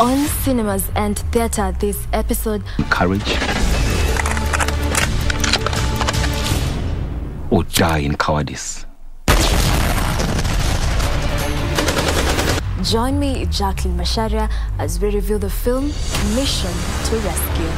On cinemas and theater this episode. Courage. Or die in cowardice. Join me, Jacqueline Macharia, as we review the film Mission to Rescue.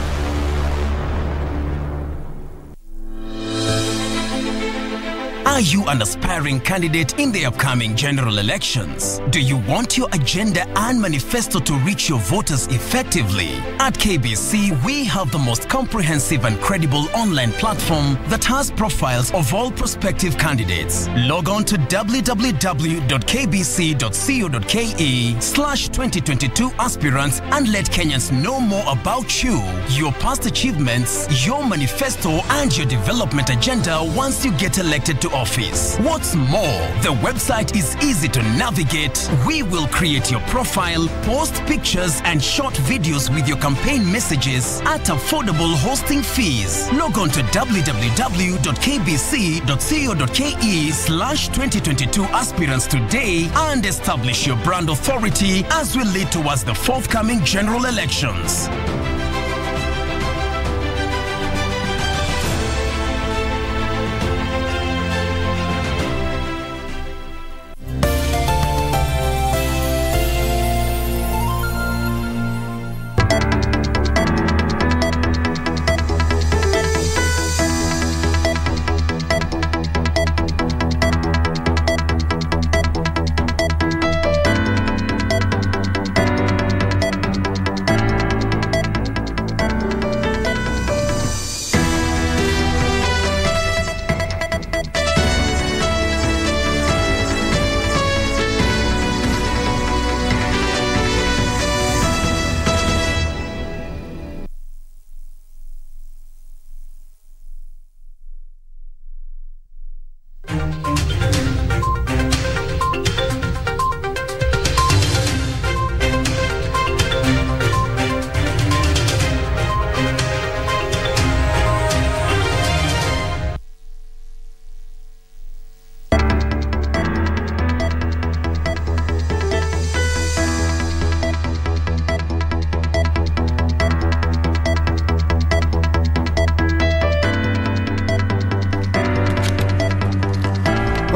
Are you an aspiring candidate in the upcoming general elections? Do you want your agenda and manifesto to reach your voters effectively? At KBC, we have the most comprehensive and credible online platform that has profiles of all prospective candidates. Log on to www.kbc.co.ke/2022aspirants and let Kenyans know more about you, your past achievements, your manifesto, and your development agenda once you get elected to office. What's more, the website is easy to navigate. We will create your profile, post pictures and short videos with your campaign messages at affordable hosting fees. Log on to www.kbc.co.ke/2022aspirants today and establish your brand authority as we lead towards the forthcoming general elections.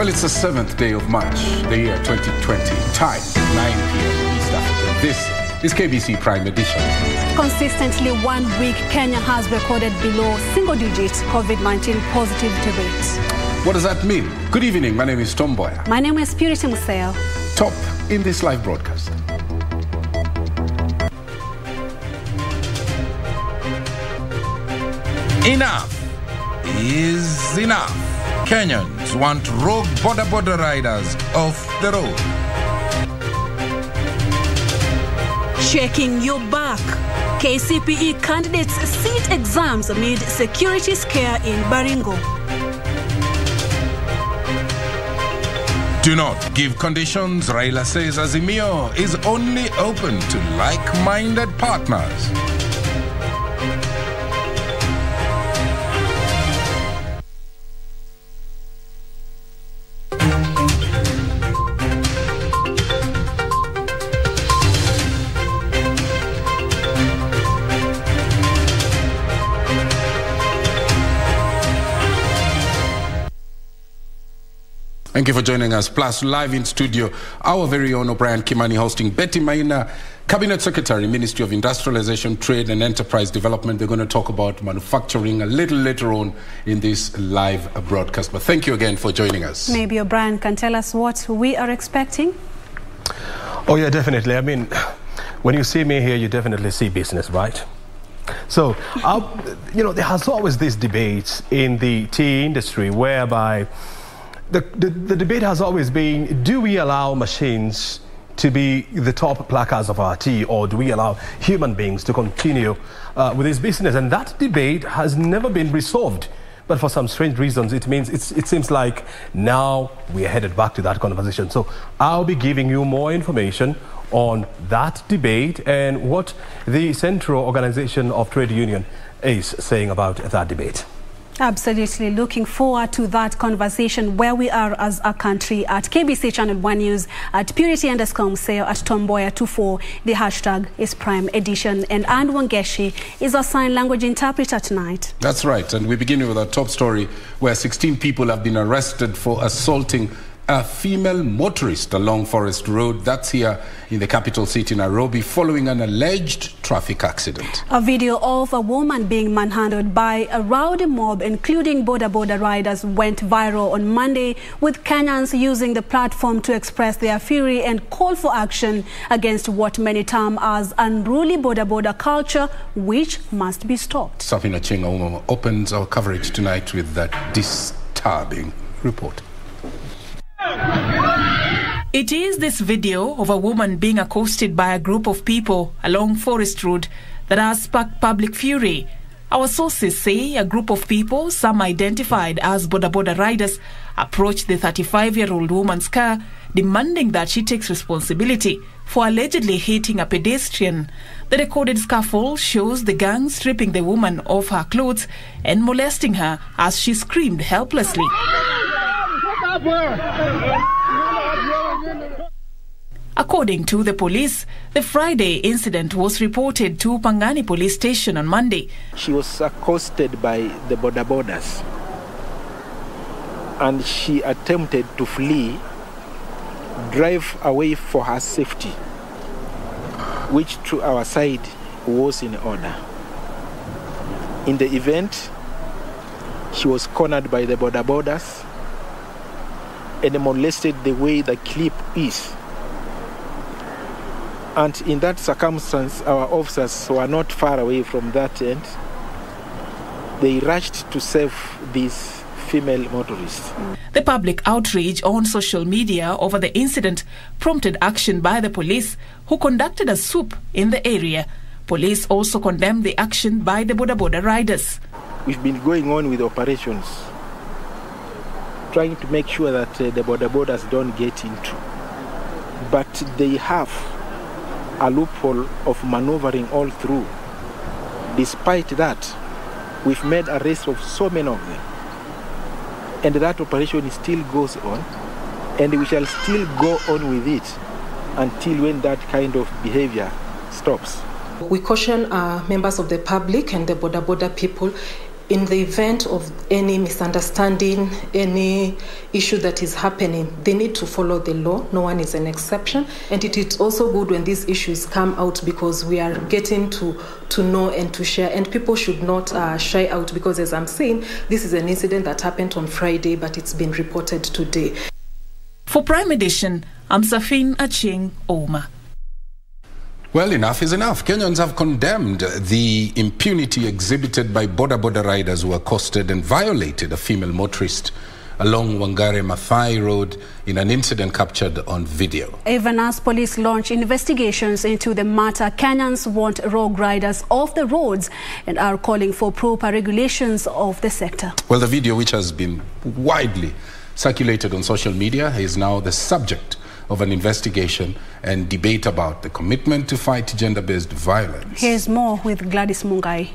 It's the 7th day of March, the year 2020, time 9 p.m. East Africa. This is KBC Prime Edition. Consistently 1 week, Kenya has recorded below single-digit COVID-19 positivity rates. What does that mean? Good evening, my name is Tom Mboya. My name is Purity Museo. Top in this live broadcast. Enough is enough. Kenyans want rogue border riders off the road. Shaking your back. KCPE candidates sit exams amid security scare in Baringo. Do not give conditions, Raila says Azimio is only open to like-minded partners. Thank you for joining us. Plus, live in studio, our very own O'Brien Kimani hosting Betty Maina, Cabinet Secretary, Ministry of Industrialization, Trade and Enterprise Development. They're going to talk about manufacturing a little later on in this live broadcast. But thank you again for joining us. Maybe O'Brien can tell us what we are expecting. Oh, yeah, definitely. I mean, when you see me here, you definitely see business, right? So, you know, there has always this debate in the tea industry whereby the debate has always been, do we allow machines to be the top placards of our tea, or do we allow human beings to continue with this business? And that debate has never been resolved. But for some strange reasons, it seems like now we are headed back to that conversation. So I'll be giving you more information on that debate and what the Central Organization of Trade Union is saying about that debate. Absolutely. Looking forward to that conversation where we are as a country at KBC Channel 1 News, at Purity_Museo, at Tom Mboya 24. The hashtag is Prime Edition. And Anne Wangeshi is our sign language interpreter tonight. That's right. And we begin with our top story where 16 people have been arrested for assaulting a female motorist along Forest Road. That's here in the capital city, Nairobi, following an alleged traffic accident. A video of a woman being manhandled by a rowdy mob, including boda-boda riders, went viral on Monday, with Kenyans using the platform to express their fury and call for action against what many term as unruly boda-boda culture, which must be stopped. Safina Chinga opens our coverage tonight with that disturbing report. It is this video of a woman being accosted by a group of people along Forest Road that has sparked public fury. Our sources say a group of people, some identified as boda-boda riders, approached the 35-year-old woman's car, demanding that she takes responsibility for allegedly hitting a pedestrian. The recorded scuffle shows the gang stripping the woman of her clothes and molesting her as she screamed helplessly. According to the police, the Friday incident was reported to Pangani police station on Monday. She was accosted by the boda-bodas and she attempted to flee, drive away for her safety, which to our side was in order. In the event, she was cornered by the boda-bodas and molested the way the clip is. And in that circumstance, our officers were not far away from that end. They rushed to save these female motorists. The public outrage on social media over the incident prompted action by the police, who conducted a swoop in the area. Police also condemned the action by the boda-boda riders. We've been going on with operations, trying to make sure that the boda-bodas don't get into. But they have a loophole of maneuvering all through. Despite that, we've made arrests of so many of them. And that operation still goes on, and we shall still go on with it until when that kind of behavior stops. We caution members of the public and the boda-boda people, in the event of any misunderstanding, any issue that is happening, they need to follow the law. No one is an exception. And it is also good when these issues come out, because we are getting to know and to share. And people should not shy out, because as I'm saying, this is an incident that happened on Friday, but it's been reported today. For Prime Edition, I'm Safin Aching Oma. Well, enough is enough. Kenyans have condemned the impunity exhibited by boda-boda riders who accosted and violated a female motorist along Wangare Mathai Road in an incident captured on video. Even as police launch investigations into the matter, Kenyans want rogue riders off the roads and are calling for proper regulations of the sector. Well, the video, which has been widely circulated on social media, is now the subject of an investigation and debate about the commitment to fight gender-based violence. Here's more with Gladys Mungai.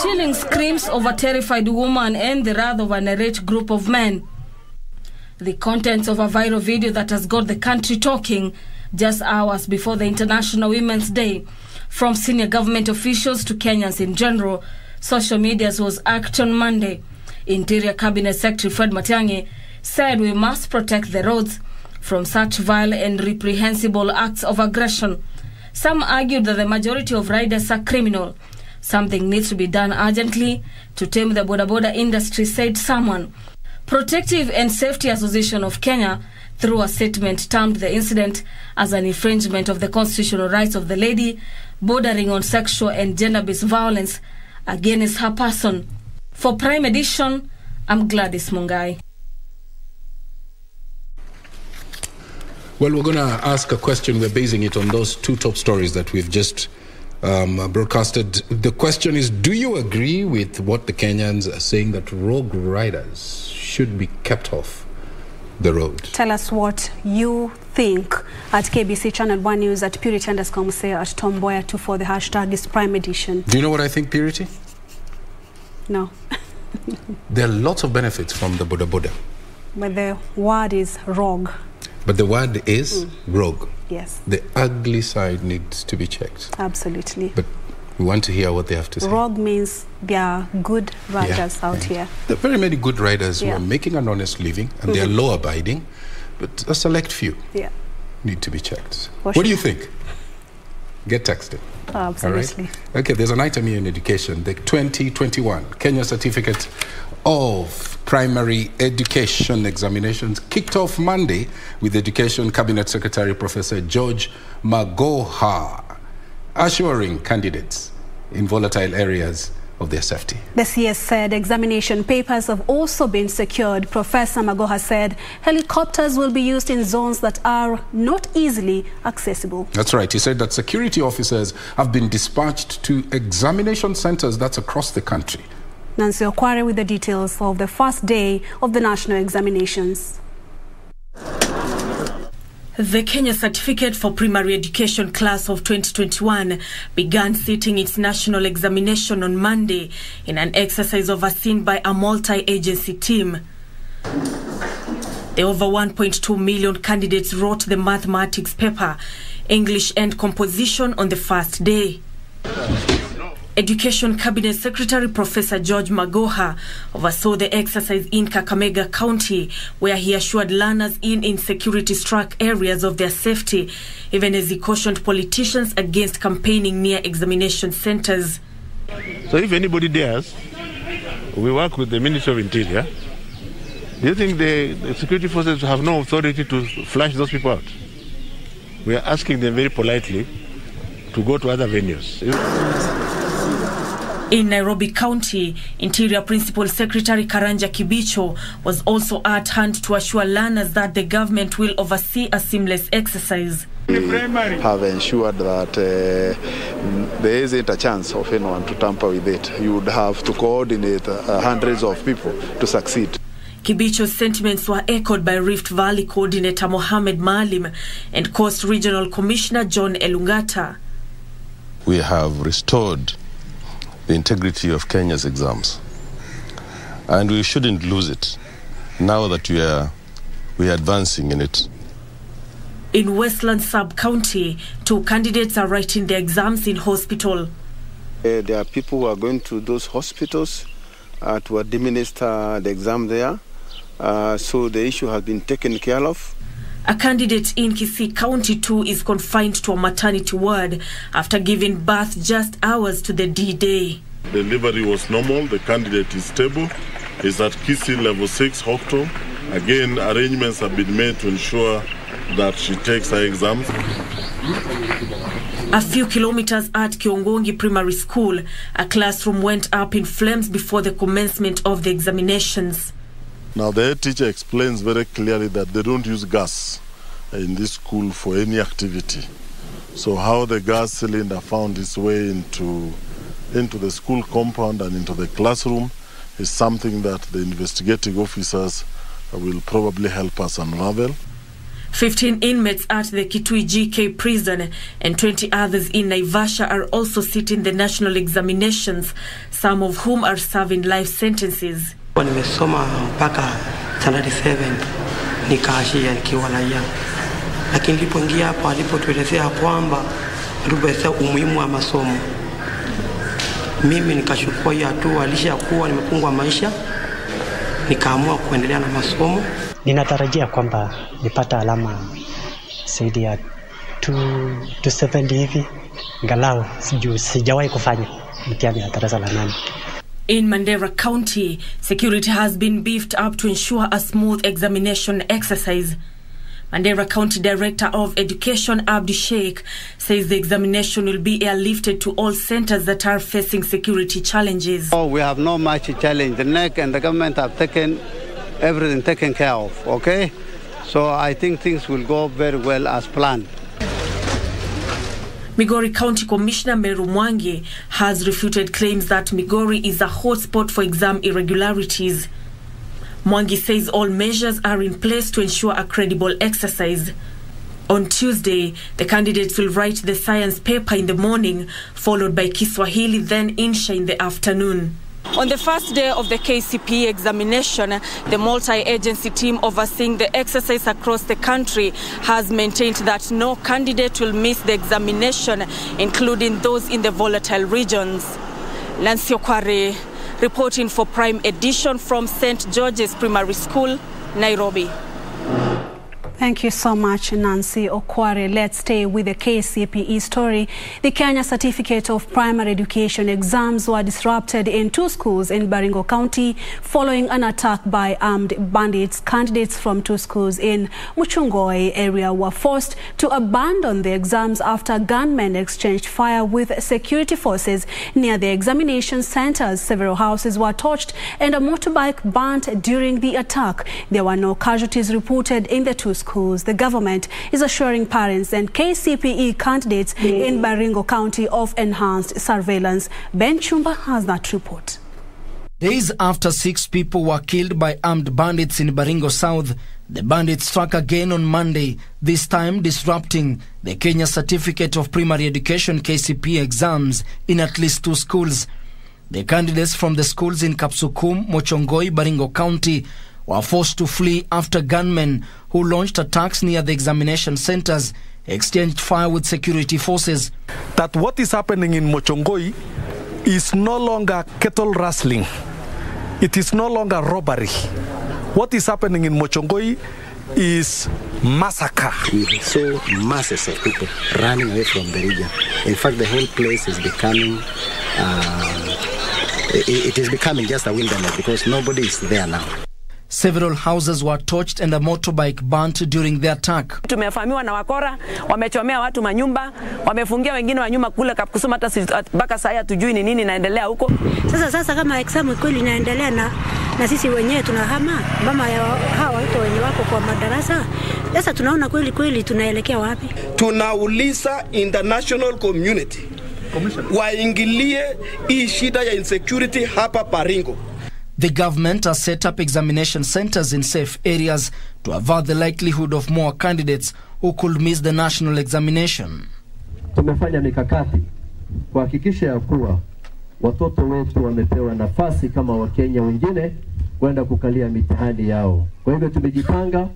Chilling screams of a terrified woman and the wrath of an enraged group of men. The contents of a viral video that has got the country talking just hours before the International Women's Day. From senior government officials to Kenyans in general, social media was active on Monday. Interior Cabinet Secretary Fred Matiangi said we must protect the roads from such vile and reprehensible acts of aggression. Some argued that the majority of riders are criminal. Something needs to be done urgently to tame the boda-boda industry, said someone. Protective and Safety Association of Kenya, through a statement, termed the incident as an infringement of the constitutional rights of the lady, bordering on sexual and gender-based violence against her person. For Prime Edition, I'm Gladys Mungai. Well, we're going to ask a question. We're basing it on those two top stories that we've just broadcasted. The question is, do you agree with what the Kenyans are saying, that rogue riders should be kept off the road. Tell us what you think at KBC Channel 1 News, at Purity_Museo, at Tom Mboya 24, the hashtag is Prime Edition. Do you know what I think, Purity? No. There are lots of benefits from the Boda Boda. But the word is rogue. But the word is rogue. Yes. The ugly side needs to be checked. Absolutely. But we want to hear what they have to say. Rogue means there are good riders out here. There are very many good riders who are making an honest living, and they are law-abiding, but a select few need to be checked. What do you think? Get texted. Oh, absolutely. All right? Okay, there's an item here in education, the 2021 Kenya Certificate of Primary Education Examinations kicked off Monday with Education Cabinet Secretary Professor George Magoha assuring candidates in volatile areas of their safety. The CS said examination papers have also been secured. Professor Magoha said helicopters will be used in zones that are not easily accessible. That's right. He said that security officers have been dispatched to examination centers that's across the country. Nancy Okwari with the details of the first day of the national examinations. The Kenya Certificate for Primary Education Class of 2021 began sitting its national examination on Monday in an exercise overseen by a multi-agency team. The over 1.2 million candidates wrote the mathematics paper, English and composition on the first day. Education Cabinet Secretary Professor George Magoha oversaw the exercise in Kakamega County, where he assured learners in insecurity-struck areas of their safety, even as he cautioned politicians against campaigning near examination centers. So if anybody dares, we work with the Ministry of Interior. Do you think the security forces have no authority to flush those people out? We are asking them very politely to go to other venues. In Nairobi County, Interior Principal Secretary Karanja Kibicho was also at hand to assure learners that the government will oversee a seamless exercise. We have ensured that there isn't a chance of anyone to tamper with it. You would have to coordinate hundreds of people to succeed. Kibicho's sentiments were echoed by Rift Valley Coordinator Mohammed Malim and Coast Regional Commissioner John Elungata. We have restored the integrity of Kenya's exams, and we shouldn't lose it now that we are advancing in it. In Westland Sub-County, 2 candidates are writing their exams in hospital. There are people who are going to those hospitals to administer the exam there, so the issue has been taken care of. A candidate in Kisii County 2 is confined to a maternity ward after giving birth just hours to the D-Day. Delivery was normal, the candidate is stable, is at Kisii level 6 hospital. Again, arrangements have been made to ensure that she takes her exams. A few kilometers at Kiongongi Primary School, a classroom went up in flames before the commencement of the examinations. Now, the head teacher explains very clearly that they don't use gas in this school for any activity. So how the gas cylinder found its way into the school compound and into the classroom is something that the investigating officers will probably help us unravel. 15 inmates at the Kitui GK prison and 20 others in Naivasha are also sitting the national examinations, some of whom are serving life sentences. Nimesoma mpaka standard 7 nikaashia nikiwa raia, lakini nilipoingia hapo alipotuelezea kwamba tuelezea umuhimu wa masomo, mimi nikachukua hiyo hatua. Alishakuwa nimepungwa maisha, nikaamua kuendelea na masomo. Ninatarajia kwamba nipata alama zaidi ya 270 hivi, ngalau sijawahi kufanya mtihani wa darasa la 8. In Mandera County, security has been beefed up to ensure a smooth examination exercise. Mandera County Director of Education Abdi Sheikh says the examination will be airlifted to all centers that are facing security challenges. Oh, we have no much challenge. The NEC and the government have taken everything taken care of, okay? So I think things will go very well as planned. Migori County Commissioner Meru Mwangi has refuted claims that Migori is a hotspot for exam irregularities. Mwangi says all measures are in place to ensure a credible exercise. On Tuesday, the candidates will write the science paper in the morning, followed by Kiswahili, then Insha in the afternoon. On the first day of the KCPE examination, the multi-agency team overseeing the exercise across the country has maintained that no candidate will miss the examination, including those in the volatile regions. Nancy Okwari, reporting for Prime Edition from St. George's Primary School, Nairobi. Thank you so much, Nancy Okwari. Let's stay with the KCPE story. The Kenya Certificate of Primary Education exams were disrupted in two schools in Baringo County following an attack by armed bandits. Candidates from two schools in Muchungoi area were forced to abandon the exams after gunmen exchanged fire with security forces near the examination centers. Several houses were torched and a motorbike burnt during the attack. There were no casualties reported in the two schools. The government is assuring parents and KCPE candidates in Baringo County of enhanced surveillance. Ben Chumba has that report. Days after six people were killed by armed bandits in Baringo South, the bandits struck again on Monday, this time disrupting the Kenya Certificate of Primary Education KCPE exams in at least two schools. The candidates from the schools in Kapsukum, Mochongoi, Baringo County were forced to flee after gunmen who launched attacks near the examination centers exchanged fire with security forces. That what is happening in Mochongoi is no longer cattle rustling. It is no longer robbery. What is happening in Mochongoi is massacre. We saw masses of people running away from the region. In fact, the whole place is becoming it is becoming just a wilderness because nobody is there now. Several houses were torched and a motorbike burnt during the attack. Tumefahamiwa na wakora, wamechomea watu manyumba, wamefungia wengine wa nyuma kule kusoma hata mpaka saa hii hatujui ni nini inaendelea huko. Sasa kama exam kweli inaendelea na sisi wenyewe tunahama, mama ya hawa watu wenye wako kwa madarasa. Sasa tunaona kweli tunaelekea wapi? Tunauliza international community waingilie hii shida ya insecurity hapa Baringo. The government has set up examination centers in safe areas to avert the likelihood of more candidates who could miss the national examination. Tumefanya mikakati kuhakikisha ya kuwa watoto wetu wamepewa nafasi kama Wakenya wengine kwenda kukalia mitihani yao. Kwa hivyo tumejipanga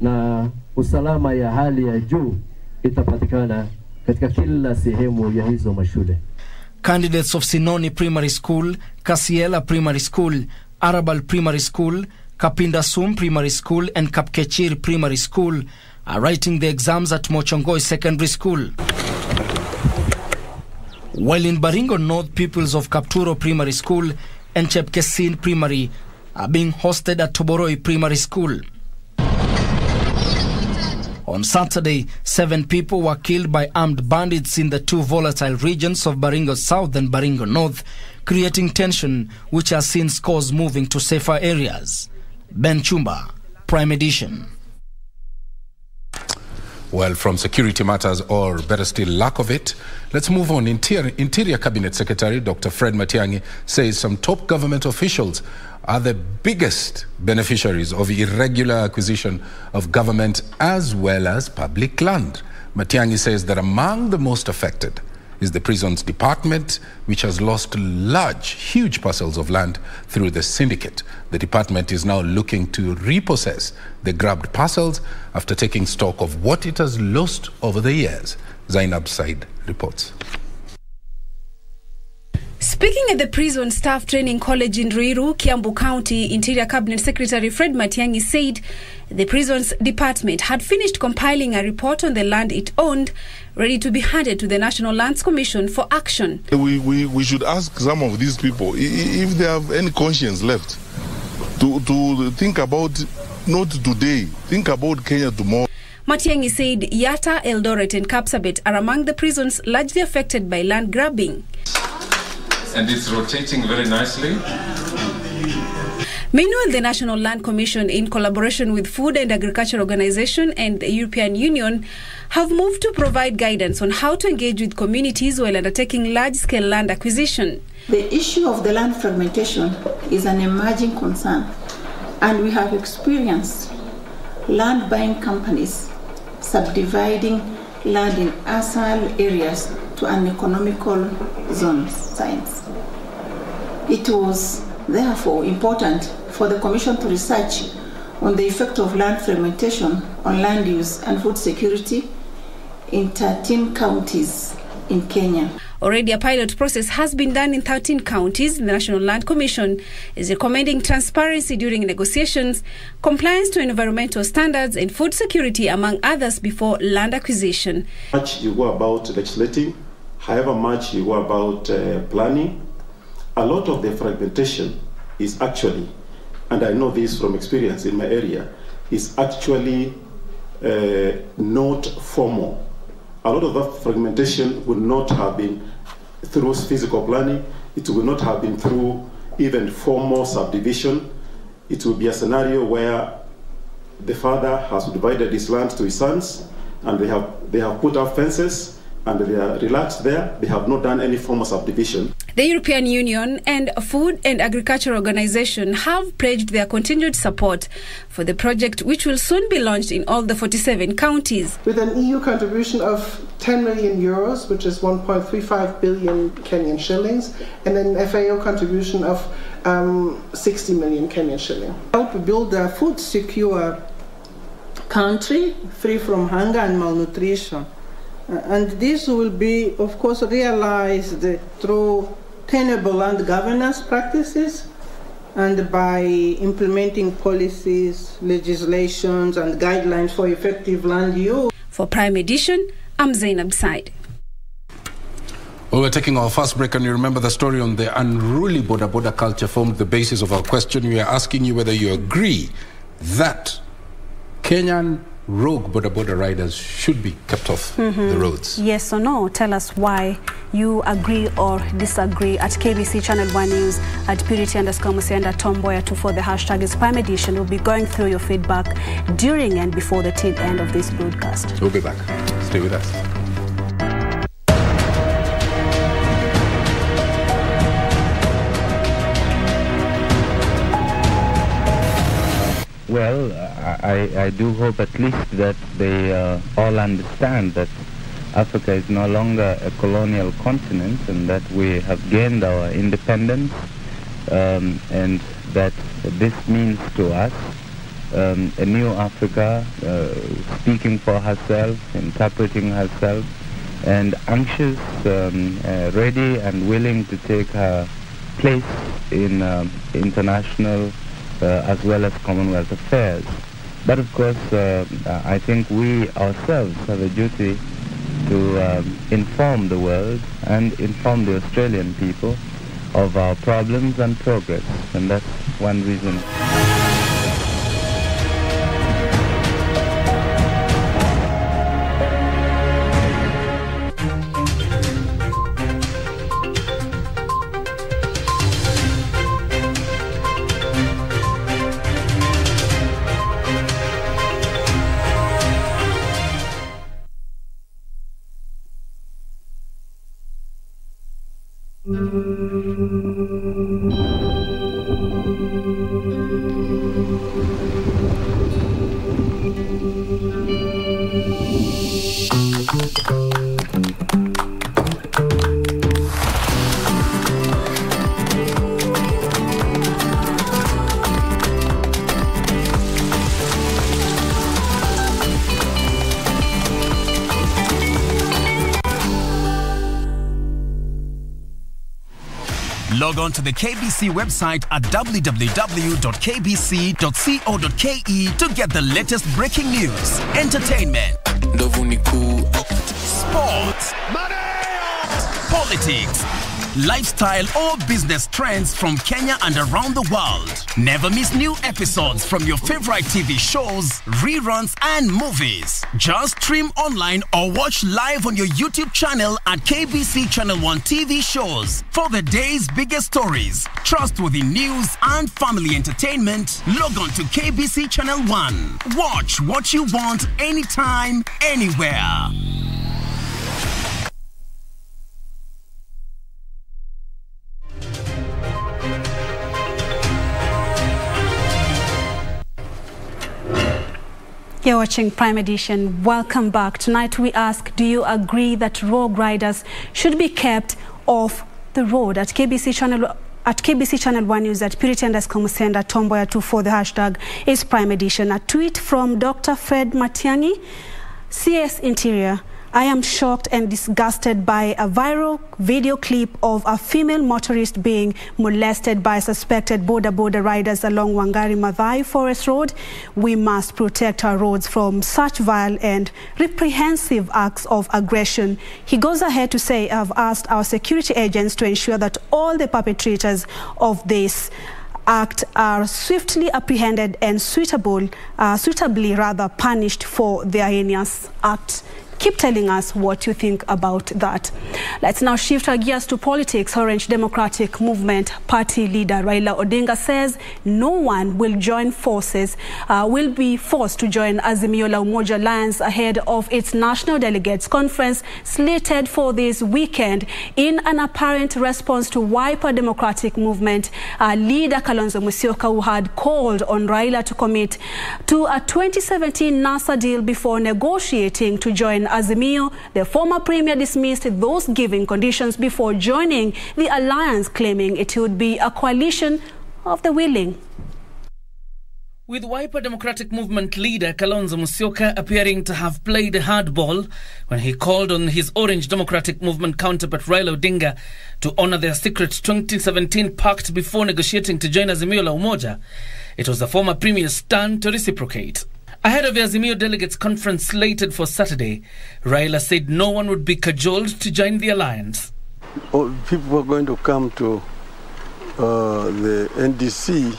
na usalama ya hali ya juu itapatikana katika kila sehemu ya hizo mashule. Candidates of Sinoni Primary School, Kasiela Primary School, Arabal Primary School, Kapindasum Primary School and Kapkechir Primary School are writing the exams at Mochongoi Secondary School. While in Baringo North, pupils of Kapturo Primary School and Chepkesin Primary are being hosted at Toboroi Primary School. On Saturday, seven people were killed by armed bandits in the two volatile regions of Baringo South and Baringo North, creating tension which has since caused moving to safer areas. Ben Chumba, Prime Edition. Well, from security matters, or better still, lack of it, let's move on. Interior Cabinet Secretary Dr. Fred Matiangi says some top government officials are the biggest beneficiaries of irregular acquisition of government as well as public land. Matiangi says that among the most affected is the prisons department, which has lost huge parcels of land through the syndicate. The department is now looking to repossess the grabbed parcels after taking stock of what it has lost over the years. Zainab Said reports. Speaking at the Prison Staff Training College in Ruiru, Kiambu County, Interior Cabinet Secretary Fred Matiangi said the Prisons Department had finished compiling a report on the land it owned, ready to be handed to the National Lands Commission for action. We should ask some of these people, if they have any conscience left, to think about not today, think about Kenya tomorrow. Matiangi said Yatta, Eldoret and Kapsabet are among the prisons largely affected by land grabbing. And it's rotating very nicely. Meanwhile, the National Land Commission, in collaboration with Food and Agriculture Organization and the European Union, have moved to provide guidance on how to engage with communities while undertaking large-scale land acquisition. The issue of the land fragmentation is an emerging concern And we have experienced land buying companies subdividing land in arsal areas to an economical zone science. It was therefore important for the Commission to research on the effect of land fragmentation on land use and food security in 13 counties in Kenya. Already a pilot process has been done in 13 counties. The National Land Commission is recommending transparency during negotiations, compliance to environmental standards and food security, among others, before land acquisition. How much you go about legislating, however much you go about planning, a lot of the fragmentation is actually, and I know this from experience in my area, is actually not formal. A lot of that fragmentation would not have been through physical planning, it would not have been through even formal subdivision. It would be a scenario where the father has divided his land to his sons, and they have put up fences, and they are relaxed there. They have not done any form of subdivision. The European Union and Food and Agriculture Organization have pledged their continued support for the project, which will soon be launched in all the 47 counties. With an EU contribution of 10 million euros, which is 1.35 billion Kenyan shillings, and an FAO contribution of 60 million Kenyan shillings. Help build a food secure country free from hunger and malnutrition. And this will be, of course, realized through tenable land governance practices and by implementing policies, legislations, and guidelines for effective land use. For Prime Edition, I'm Zainab Said. Well, we're taking our first break, and you remember the story on the unruly border culture formed the basis of our question. We are asking you whether you agree that Kenyan rogue border riders should be kept off the roads. Yes or no? Tell us why you agree or disagree at KBC Channel 1 News, at Purity_Museo and at Tom Mboya 24. The hashtag is Prime Edition. We'll be going through your feedback during and before the tail end of this broadcast. We'll be back. Stay with us. Well, I do hope at least that they all understand that Africa is no longer a colonial continent and that we have gained our independence and that this means to us a new Africa speaking for herself, interpreting herself, and anxious, ready and willing to take her place in international as well as Commonwealth affairs. But of course, I think we ourselves have a duty to inform the world and inform the Australian people of our problems and progress, and that's one reason. Log on to the KBC website at www.kbc.co.ke to get the latest breaking news, entertainment, sports, politics, lifestyle or business trends from Kenya and around the world. Never miss new episodes from your favorite TV shows, reruns and movies. Just stream online or watch live on your YouTube channel at KBC Channel 1 TV shows. For the day's biggest stories, trustworthy news and family entertainment, log on to KBC Channel 1. Watch what you want, anytime, anywhere. You're watching Prime Edition. Welcome back. Tonight we ask, do you agree that rogue riders should be kept off the road? At KBC Channel 1 News, at Purity_Musenda, Tom Mboya 24, the hashtag is Prime Edition. A tweet from Dr. Fred Matiangi, CS Interior. I am shocked and disgusted by a viral video clip of a female motorist being molested by suspected border riders along Wangari-Maathai Forest Road. We must protect our roads from such vile and reprehensive acts of aggression. He goes ahead to say, I've asked our security agents to ensure that all the perpetrators of this act are swiftly apprehended and suitably punished for their heinous act. Keep telling us what you think about that. Let's now shift our gears to politics. Orange Democratic Movement party leader Raila Odinga says no one will join forces, will be forced to join Azimio la Umoja alliance ahead of its National Delegates Conference slated for this weekend, in an apparent response to Wiper Democratic Movement leader Kalonzo Musyoka, who had called on Raila to commit to a 2017 NASA deal before negotiating to join Azimio. The former premier dismissed those giving conditions before joining the alliance, claiming it would be a coalition of the willing. With Wiper Democratic Movement leader Kalonzo Musyoka appearing to have played hardball when he called on his Orange Democratic Movement counterpart Raila Odinga to honour their secret 2017 pact before negotiating to join Azimio la Umoja, it was the former premier's turn to reciprocate. Ahead of the Azimio Delegates Conference slated for Saturday, Raila said no one would be cajoled to join the alliance. People are going to come to the NDC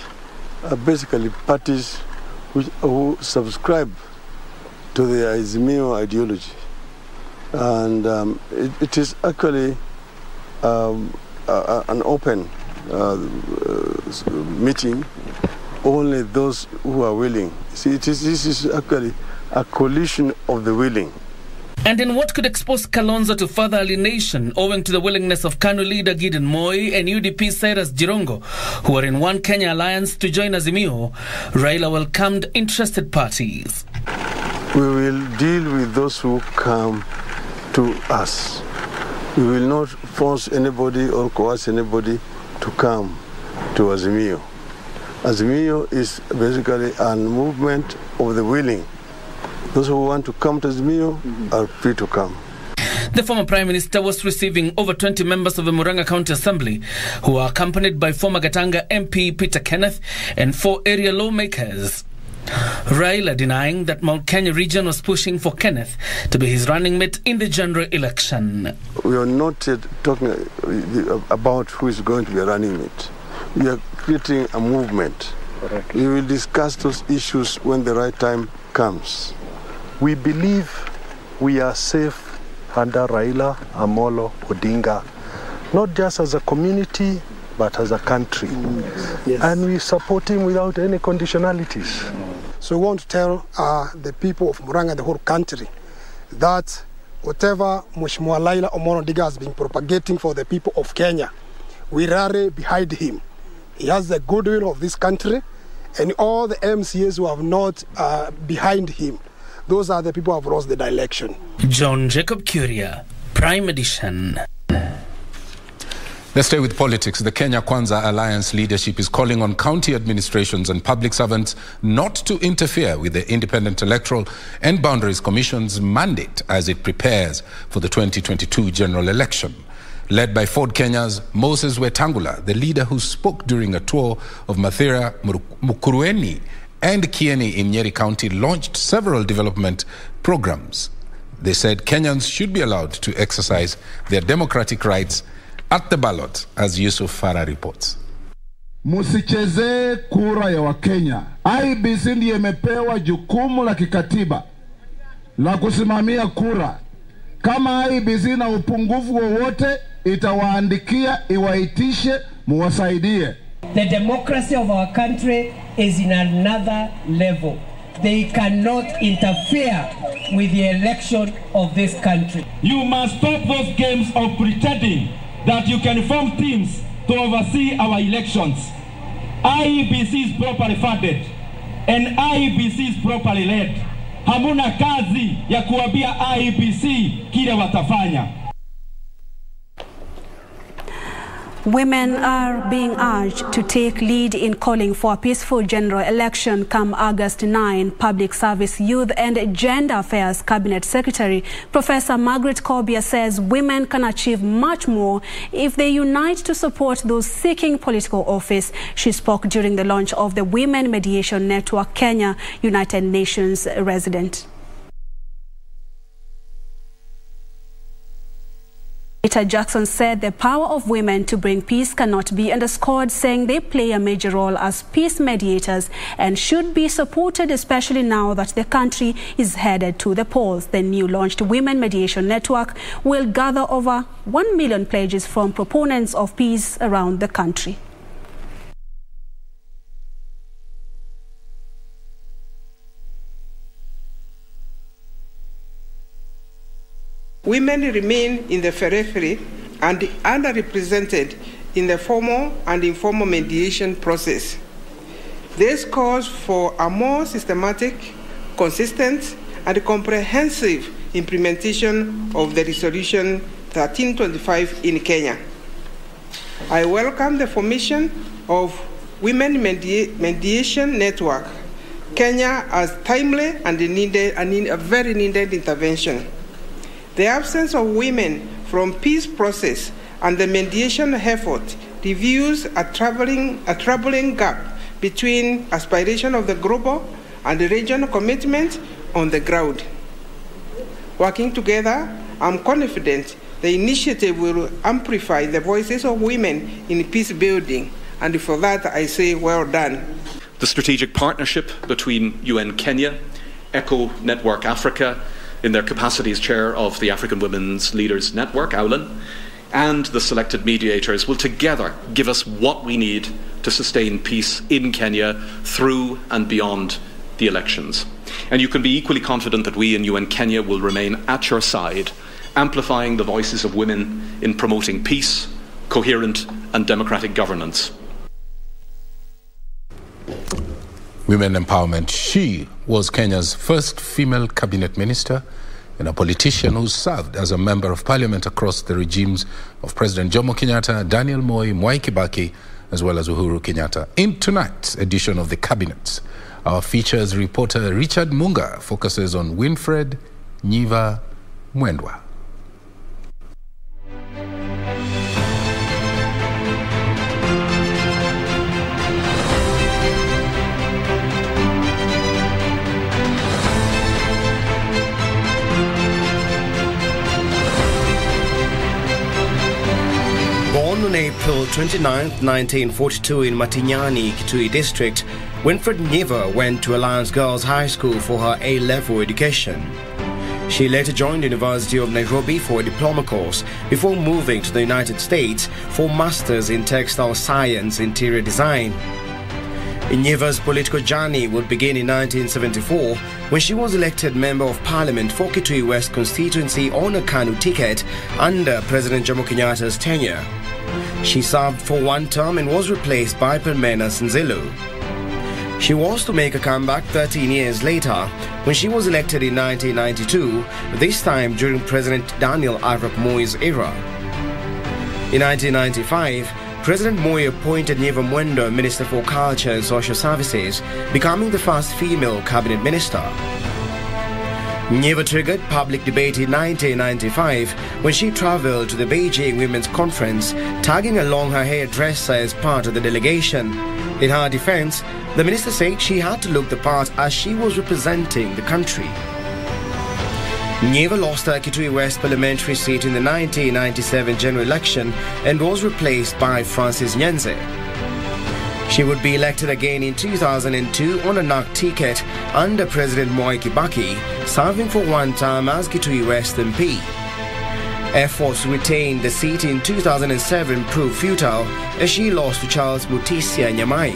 are basically parties who subscribe to the Azimio ideology. And it is actually an open meeting. Only those who are willing. See, this is actually a coalition of the willing. And in what could expose Kalonzo to further alienation owing to the willingness of KANU leader Gideon Moi and UDP Cyrus Jirongo, who are in One Kenya Alliance, to join Azimio, Raila welcomed interested parties. We will deal with those who come to us. We will not force anybody or coerce anybody to come to Azimio. Azimio is basically a movement of the willing. Those who want to come to Azimio are free to come. The former Prime Minister was receiving over 20 members of the Murang'a County Assembly, who are accompanied by former Gatanga MP Peter Kenneth and 4 area lawmakers. Raila denying that Mount Kenya region was pushing for Kenneth to be his running mate in the general election. We are not talking about who is going to be a running mate. We are creating a movement. Correct. We will discuss those issues when the right time comes. We believe we are safe under Raila Amolo Odinga, not just as a community, but as a country. Yes. And we support him without any conditionalities. So we want to tell the people of Murang'a, the whole country, that whatever Mheshimiwa Raila Amolo Odinga has been propagating for the people of Kenya, we rally behind him. He has the goodwill of this country, and all the MCAs who have not behind him. Those are the people who have lost the election. John Jacob Curia, Prime Edition. Let's stay with politics. The Kenya Kwanza Alliance leadership is calling on county administrations and public servants not to interfere with the Independent Electoral and Boundaries Commission's mandate as it prepares for the 2022 general election. Led by Ford Kenya's Moses Wetangula, the leader who spoke during a tour of Mathira, Mukurweni and Kieni in Nyeri County, launched several development programs. They said Kenyans should be allowed to exercise their democratic rights at the ballot, as Yusuf Farah reports. Musichezee kura ya Wakenya. IBC ndiye imepewa jukumu la kikatiba la kusimamia kura. Kama IBC na upungufu wowote itawaandikia, iwaitishe, muwasaidie. The democracy of our country is in another level. They cannot interfere with the election of this country. You must stop those games of pretending that you can form teams to oversee our elections. IEBC is properly funded and IEBC is properly led. hamuna kazi ya kuambia IEBC kile watafanya. Women are being urged to take lead in calling for a peaceful general election come August 9. Public Service, Youth and Gender Affairs Cabinet Secretary Professor Margaret Corbia says women can achieve much more if they unite to support those seeking political office. She spoke during the launch of the Women Mediation Network Kenya, United Nations resident. Peter Jackson said the power of women to bring peace cannot be underscored, saying they play a major role as peace mediators and should be supported, especially now that the country is headed to the polls. The new launched Women Mediation Network will gather over 1 million pledges from proponents of peace around the country. Women remain in the periphery and underrepresented in the formal and informal mediation process. This calls for a more systematic, consistent, and comprehensive implementation of the Resolution 1325 in Kenya. I welcome the formation of Women Mediation Network Kenya as timely and needed, and a very needed intervention. The absence of women from peace process and the mediation effort reveals a troubling gap between aspiration of the global and the regional commitment on the ground. Working together, I'm confident the initiative will amplify the voices of women in peace building, and for that I say well done. The strategic partnership between UN Kenya, ECHO Network Africa, in their capacity as chair of the African Women's Leaders Network, AWLN, and the selected mediators will together give us what we need to sustain peace in Kenya through and beyond the elections. And you can be equally confident that we in UN Kenya will remain at your side, amplifying the voices of women in promoting peace, coherent and democratic governance. Women empowerment. She was Kenya's first female cabinet minister and a politician who served as a member of parliament across the regimes of President Jomo Kenyatta, Daniel Moi, Mwai Kibaki, as well as Uhuru Kenyatta. In tonight's edition of The Cabinet, our features reporter Richard Munga focuses on Winfred Nyiva Mwendwa. On April 29, 1942 in Matinyani, Kitui district, Winfred Nyiva went to Alliance Girls High School for her A-level education. She later joined the University of Nairobi for a diploma course before moving to the United States for masters in textile science interior design. Nyiva's political journey would begin in 1974 when she was elected Member of Parliament for Kitui West constituency on a KANU ticket under President Jomo Kenyatta's tenure. She served for one term and was replaced by Maina Nzilu. She was to make a comeback 13 years later when she was elected in 1992, this time during President Daniel Arap Moi's era. In 1995, President Moi appointed Nyiva Mwendwa Minister for Culture and Social Services, becoming the first female cabinet minister. Nyiva triggered public debate in 1995 when she travelled to the Beijing Women's Conference, tagging along her hairdresser as part of the delegation. In her defence, the minister said she had to look the part as she was representing the country. Nyiva lost her Kitui West parliamentary seat in the 1997 general election and was replaced by Francis Nyanze. She would be elected again in 2002 on a NARC ticket under President Mwai Kibaki, serving for one term as Kitui West MP. Efforts to retain the seat in 2007 proved futile as she lost to Charles Mutisia Nyamai.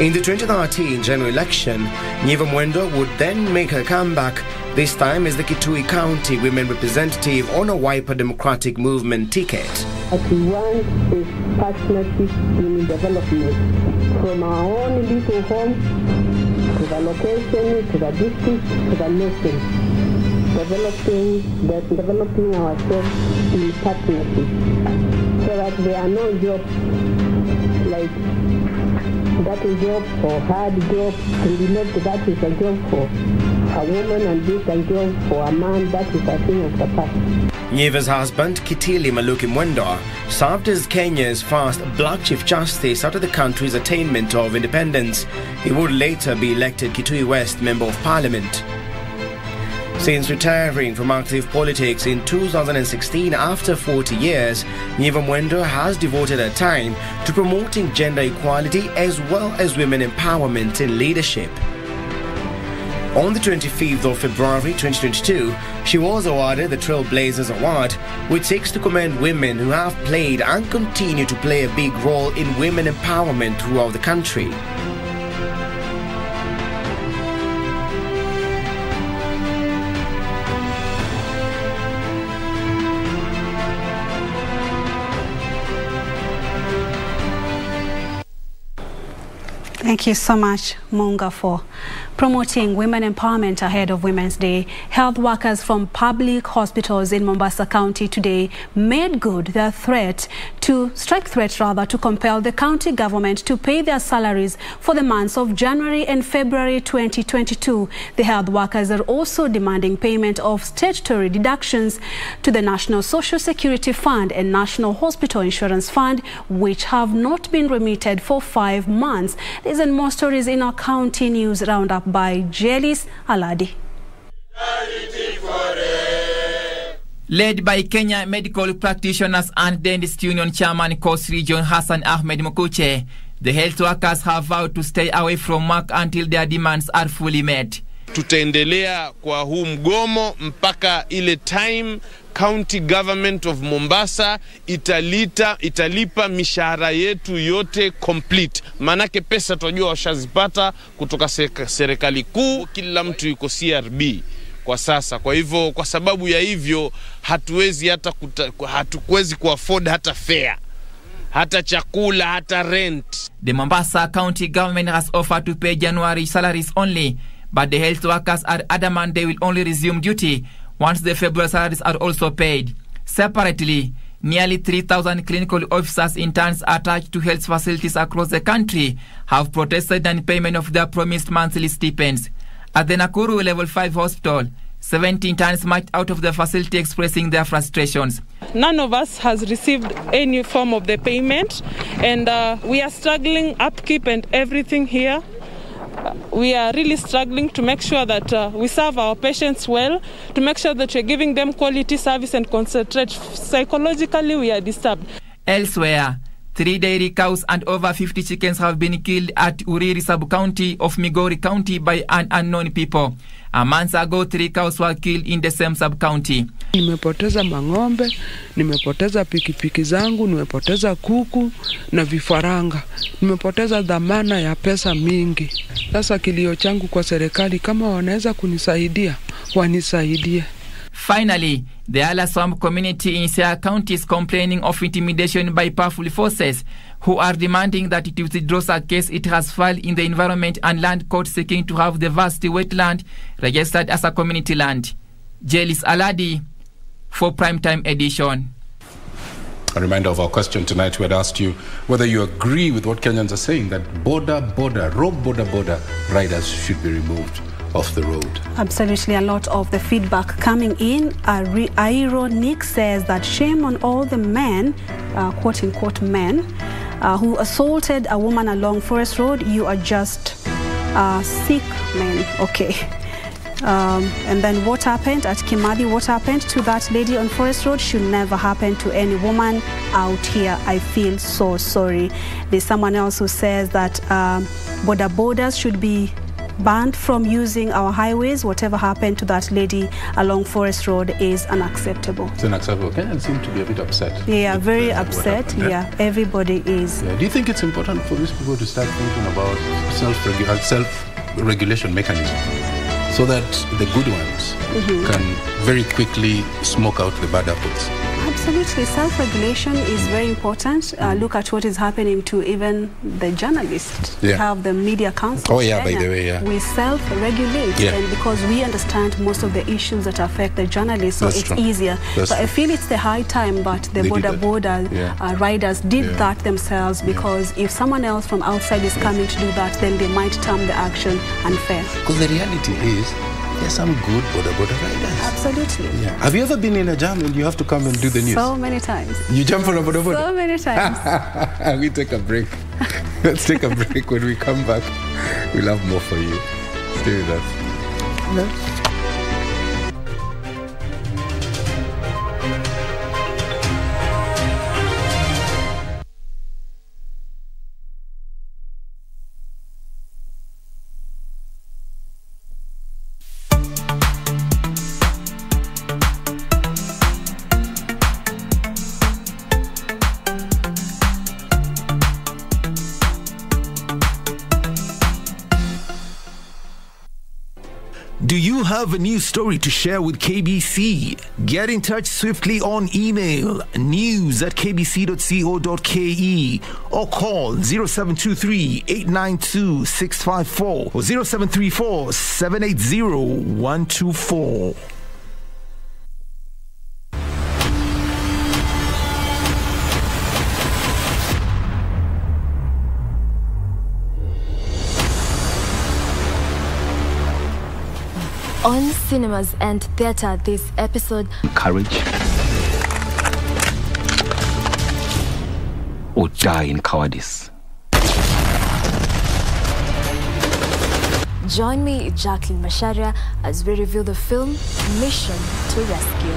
In the 2013 general election, Nyiva Mwendwa would then make her comeback, this time as the Kitui County Women Representative on a Wiper Democratic Movement ticket. What we want is partnership in development from our own little home to the location, to the district, to the nation, developing ourselves in partnership so that there are no jobs like that is a job for hard job, that is a job for a woman and this a job for a man, that is a thing of the past. Nyiva's husband, Kitili Maluki Mwendwa, served as Kenya's first black chief justice after the country's attainment of independence. He would later be elected Kitui West Member of Parliament. Since retiring from active politics in 2016 after 40 years, Nyiva Mwendwa has devoted her time to promoting gender equality as well as women empowerment in leadership. On the 25th of February 2022, she was awarded the Trailblazers Award, which seeks to commend women who have played and continue to play a big role in women empowerment throughout the country. Thank you so much, Munga, for promoting women empowerment ahead of Women's Day. Health workers from public hospitals in Mombasa County today made good their strike threat to compel the county government to pay their salaries for the months of January and February 2022. The health workers are also demanding payment of statutory deductions to the National Social Security Fund and National Hospital Insurance Fund, which have not been remitted for 5 months. These and more stories in our county news roundup by Jelis Aladi. Led by Kenya Medical Practitioners and Dentist Union Chairman Coast Region Hassan Ahmed Mukuche, the health workers have vowed to stay away from work until their demands are fully met. Tutaendelea kwa huu mgomo mpaka ile time county government of Mombasa italipa mishahara yetu yote complete. Manake pesa tunajua washazipata kutoka serikali kuu, kila mtu yuko CRB kwa sasa. Kwa hivyo, kwa sababu ya hivyo hatuwezi kuafford hata fare, hata chakula, hata rent. The Mombasa county government has offered to pay January salaries only, but the health workers are adamant they will only resume duty once the February salaries are also paid. Separately, nearly 3,000 clinical officers interns attached to health facilities across the country have protested non-payment of their promised monthly stipends. At the Nakuru Level 5 hospital, 17 interns marched out of the facility expressing their frustrations. None of us has received any form of the payment, and we are struggling upkeep and everything here. We are really struggling to make sure that we serve our patients well, to make sure that we're giving them quality service and concentrate. Psychologically, we are disturbed. Elsewhere, 3 dairy cows and over 50 chickens have been killed at Uriri sub-county of Migori County by an unknown people. A month ago, 3 cows were killed in the same sub-county. Nimepoteza mangombe, nimepoteza pikipiki zangu, nimepoteza kuku na vifaranga. Nimepoteza dhamana ya pesa mingi. Sasa kilio changu kwa serikali, kama wanaweza kunisaidia, wanisaidie. Finally, the Alaswam community in Siaya County is complaining of intimidation by powerful forces who are demanding that it withdraws a case it has filed in the Environment and Land Court seeking to have the vast wetland registered as a community land. Jelis Aladi for Primetime Edition. A reminder of our question tonight, we had asked you whether you agree with what Kenyans are saying, that road border riders should be removed off the road. Absolutely, a lot of the feedback coming in. Airo Nick says that shame on all the men, quote-unquote men, who assaulted a woman along Forest Road. You are just sick men. Okay. And then what happened at Kimathi? What happened to that lady on Forest Road should never happen to any woman out here. I feel so sorry. There's someone else who says that borders should be banned from using our highways. Whatever happened to that lady along Forest Road is unacceptable. It's unacceptable. Kenyans seem to be a bit upset. Yeah, very upset. Yeah, everybody is. Yeah. Do you think it's important for these people to start thinking about self-regulation mechanism so that the good ones can very quickly smoke out the bad apples? Absolutely. Self-regulation is very important. Look at what is happening to even the journalists. Yeah. We have the media council. Oh, yeah, China. By the way, yeah. We self-regulate because we understand most of the issues that affect the journalists, so it's easier. That's true. I feel it's the high time, but the border riders did that themselves, because if someone else from outside is coming to do that, then they might term the action unfair. Because the reality is, there's some good border riders. Absolutely. Yeah. Have you ever been in a jam and you have to come and do the news? So many times. You jump on a border? So many times. We take a break. Let's take a break. When we come back, we'll have more for you. Stay with us. No. Do you have a news story to share with KBC? Get in touch swiftly on email news@kbc.co.ke or call 0723-892-654 or 0734-780-124. On cinemas and theatre this episode... Courage. Or die in cowardice. Join me, Jacqueline Macharia, as we review the film Mission to Rescue.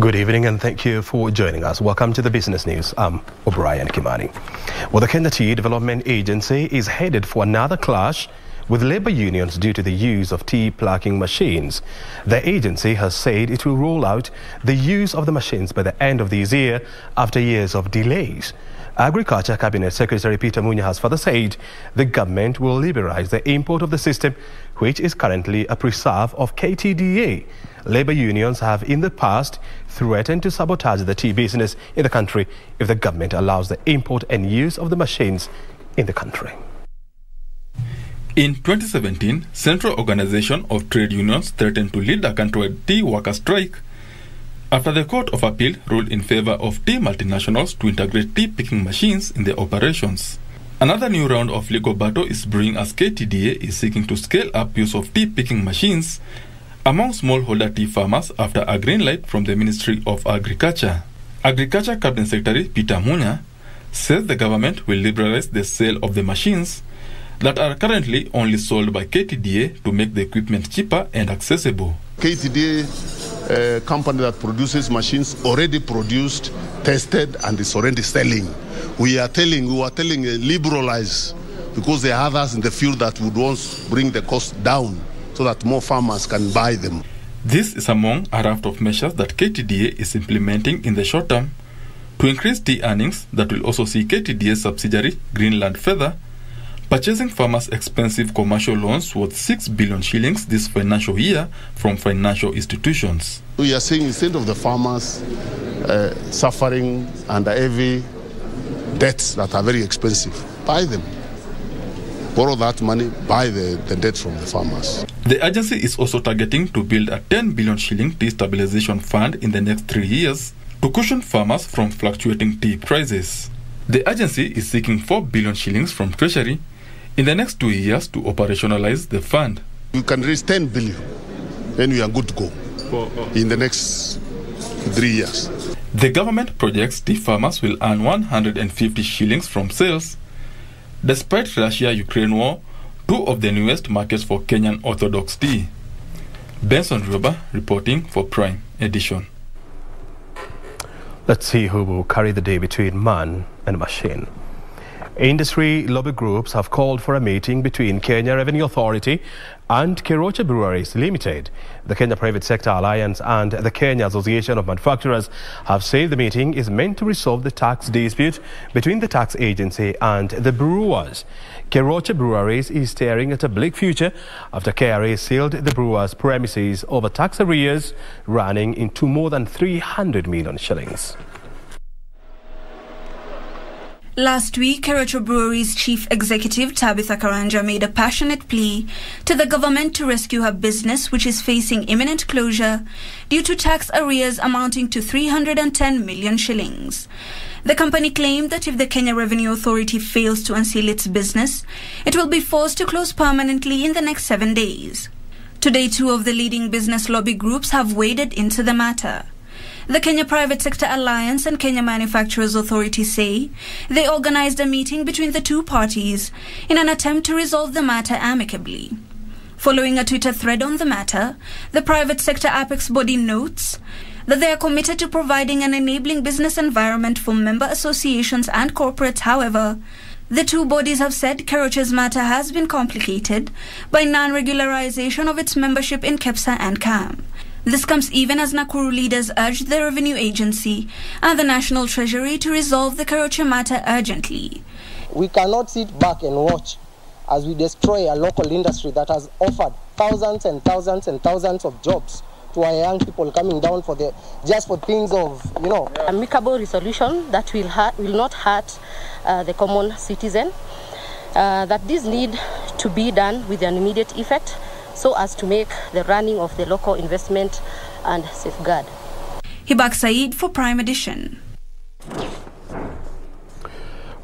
Good evening and thank you for joining us. Welcome to the Business News. I'm O'Brien Kimani. Well, the Kenya Tea Development Agency is headed for another clash with labor unions due to the use of tea plucking machines. The agency has said it will roll out the use of the machines by the end of this year after years of delays. Agriculture Cabinet Secretary Peter Munga has further said the government will liberalize the import of the system, which is currently a preserve of KTDA. Labour unions have in the past threatened to sabotage the tea business in the country if the government allows the import and use of the machines in the country. In 2017, Central Organization of Trade Unions threatened to lead a countrywide tea worker strike after the Court of Appeal ruled in favour of tea multinationals to integrate tea picking machines in their operations. Another new round of legal battle is brewing as KTDA is seeking to scale up use of tea picking machines among smallholder tea farmers after a green light from the Ministry of Agriculture. Agriculture Cabinet Secretary Peter Munga says the government will liberalize the sale of the machines that are currently only sold by KTDA to make the equipment cheaper and accessible. KTDA, a company that produces machines, already produced, tested, and is already selling. We are telling liberalize, because there are others in the field that would want to bring the cost down, so that more farmers can buy them. This is among a raft of measures that KTDA is implementing in the short term to increase tea earnings that will also see KTDA subsidiary Greenland Feather purchasing farmers expensive commercial loans worth 6 billion shillings this financial year from financial institutions. We are seeing, instead of the farmers suffering under heavy debts that are very expensive, buy them. Borrow that money, buy the debt from the farmers. The agency is also targeting to build a 10 billion shilling tea stabilization fund in the next 3 years to cushion farmers from fluctuating tea prices. The agency is seeking 4 billion shillings from Treasury in the next 2 years to operationalize the fund. You can raise 10 billion, then we are good to go in the next 3 years. The government projects tea farmers will earn 150 shillings from sales. Despite Russia-Ukraine war, two of the newest markets for Kenyan Orthodox tea. Benson Ruba reporting for Prime Edition. Let's see who will carry the day between man and machine. Industry lobby groups have called for a meeting between Kenya Revenue Authority and Keroche Breweries Limited. The Kenya Private Sector Alliance and the Kenya Association of Manufacturers have said the meeting is meant to resolve the tax dispute between the tax agency and the brewers. Keroche Breweries is staring at a bleak future after KRA sealed the brewers' premises over tax arrears running into more than 300 million shillings. Last week, Keroche Brewery's chief executive Tabitha Karanja made a passionate plea to the government to rescue her business, which is facing imminent closure due to tax arrears amounting to 310 million shillings. The company claimed that if the Kenya Revenue Authority fails to unseal its business, it will be forced to close permanently in the next 7 days. Today, two of the leading business lobby groups have waded into the matter. The Kenya Private Sector Alliance and Kenya Manufacturers Authority say they organized a meeting between the two parties in an attempt to resolve the matter amicably. Following a Twitter thread on the matter, the private sector apex body notes that they are committed to providing an enabling business environment for member associations and corporates. However, the two bodies have said Keroche's matter has been complicated by non-regularization of its membership in KEPSA and KAM. This comes even as Nakuru leaders urged the Revenue Agency and the National Treasury to resolve the Keroche matter urgently. We cannot sit back and watch as we destroy a local industry that has offered thousands and thousands and thousands of jobs to our young people coming down for the just for things of, you know, amicable resolution that will not hurt the common citizen. That this need to be done with an immediate effect, so as to make the running of the local investment and safeguard. Hibak Said for Prime Edition.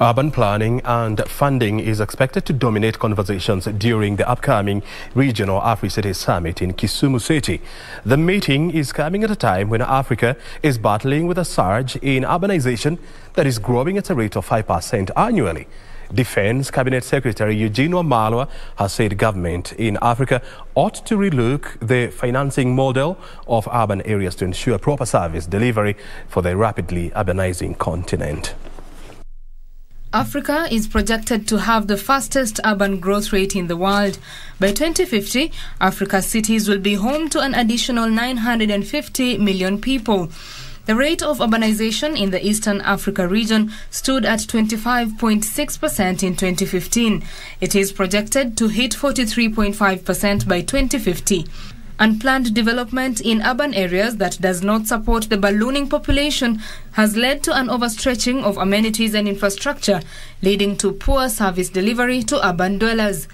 Urban planning and funding is expected to dominate conversations during the upcoming regional AfriCity Summit in Kisumu City. The meeting is coming at a time when Africa is battling with a surge in urbanization that is growing at a rate of 5% annually. Defense Cabinet Secretary Eugene Omalwa has said government in Africa ought to relook the financing model of urban areas to ensure proper service delivery for the rapidly urbanizing continent. Africa is projected to have the fastest urban growth rate in the world. By 2050, Africa's cities will be home to an additional 950 million people. The rate of urbanization in the Eastern Africa region stood at 25.6% in 2015. It is projected to hit 43.5% by 2050. Unplanned development in urban areas that does not support the ballooning population has led to an overstretching of amenities and infrastructure, leading to poor service delivery to urban dwellers.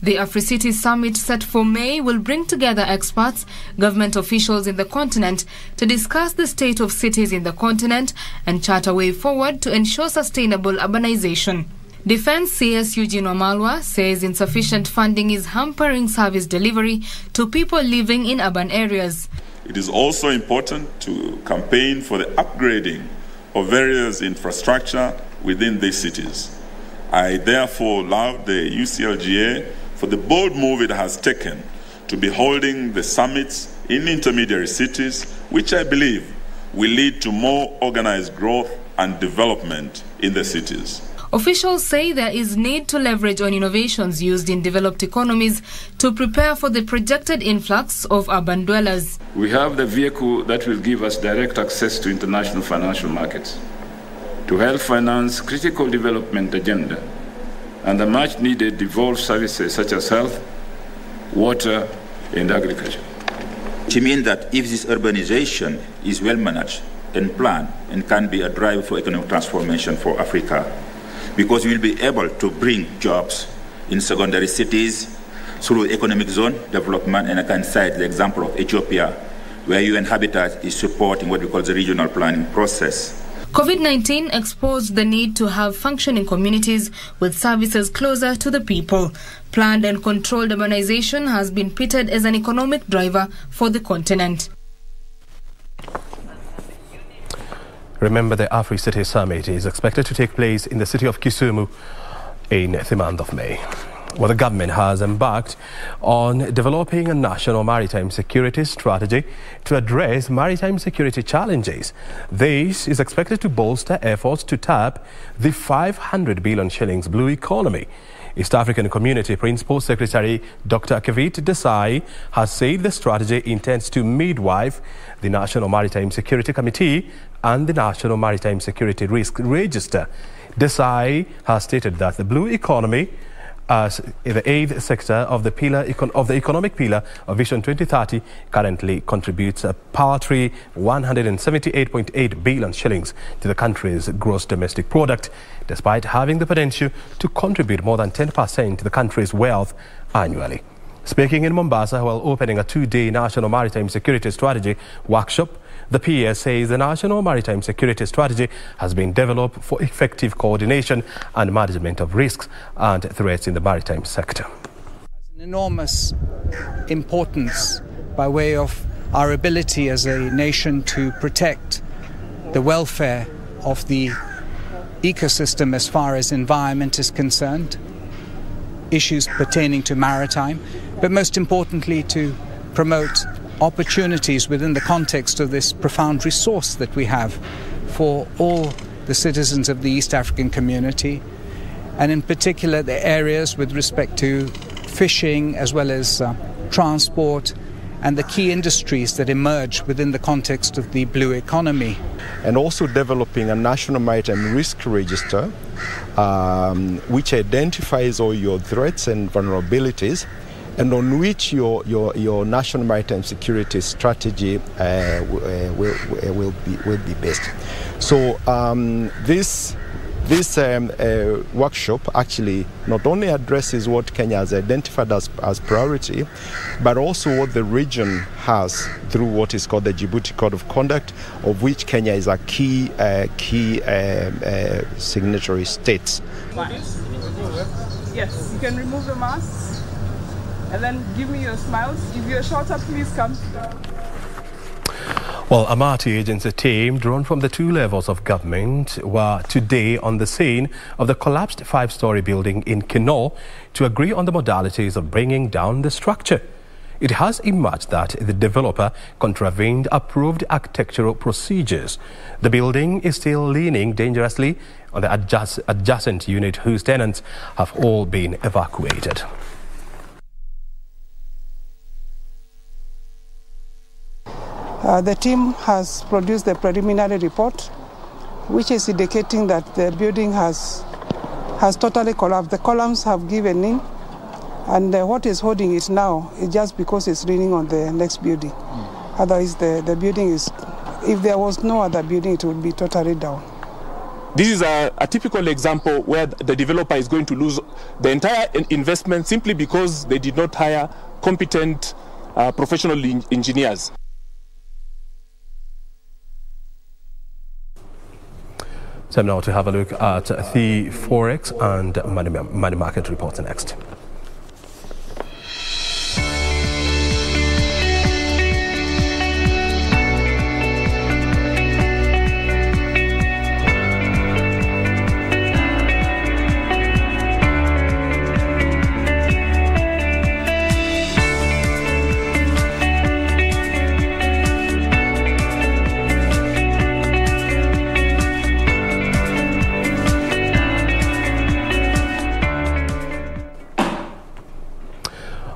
The AfriCity Summit set for May will bring together experts, government officials in the continent to discuss the state of cities in the continent and chart a way forward to ensure sustainable urbanization. Defense CS Eugene Omalwa says insufficient funding is hampering service delivery to people living in urban areas. It is also important to campaign for the upgrading of various infrastructure within these cities. I therefore laud the UCLGA for the bold move it has taken to be holding the summits in intermediary cities, which I believe will lead to more organized growth and development in the cities. Officials say there is need to leverage on innovations used in developed economies to prepare for the projected influx of urban dwellers. We have the vehicle that will give us direct access to international financial markets to help finance critical development agenda and the much-needed devolved services such as health, water, and agriculture. Which means that if this urbanization is well managed and planned and can be a driver for economic transformation for Africa, because we will be able to bring jobs in secondary cities through economic zone development, and I can cite the example of Ethiopia, where UN Habitat is supporting what we call the regional planning process. COVID-19 exposed the need to have functioning communities with services closer to the people. Planned and controlled urbanization has been pitted as an economic driver for the continent. Remember, the AfriCity Summit is expected to take place in the city of Kisumu in the month of May. Well, the government has embarked on developing a national maritime security strategy to address maritime security challenges. This is expected to bolster efforts to tap the 500 billion shillings blue economy. East African Community Principal Secretary Dr. Kavit Desai has said the strategy intends to midwife the National Maritime Security Committee and the National Maritime Security Risk Register. Desai has stated that the blue economy, as the eighth sector of the economic pillar of Vision 2030, currently contributes a paltry 178.8 billion shillings to the country's gross domestic product, despite having the potential to contribute more than 10% to the country's wealth annually. Speaking in Mombasa while opening a two-day National Maritime Security Strategy workshop, the PS says the National Maritime Security Strategy has been developed for effective coordination and management of risks and threats in the maritime sector. It has an enormous importance by way of our ability as a nation to protect the welfare of the ecosystem as far as environment is concerned, issues pertaining to maritime, but most importantly to promote opportunities within the context of this profound resource that we have for all the citizens of the East African community, and in particular the areas with respect to fishing as well as transport and the key industries that emerge within the context of the blue economy. And also developing a national maritime risk register which identifies all your threats and vulnerabilities, and on which your national maritime security strategy will be based. So this workshop actually not only addresses what Kenya has identified as priority, but also what the region has through what is called the Djibouti Code of Conduct, of which Kenya is a key signatory state. Yes, you can remove the mask. And then give me your smiles. If you're shorter, please come. Well, a multi-agency team drawn from the two levels of government were today on the scene of the collapsed five-story building in Kinoo to agree on the modalities of bringing down the structure. It has emerged that the developer contravened approved architectural procedures. The building is still leaning dangerously on the adjacent unit whose tenants have all been evacuated. The team has produced the preliminary report, which is indicating that the building has totally collapsed. The columns have given in, and what is holding it now is just because it's leaning on the next building. Otherwise, the building is, if there was no other building, it would be totally down. This is a typical example where the developer is going to lose the entire investment simply because they did not hire competent professional engineers. Time now to have a look at the Forex and money market reports next.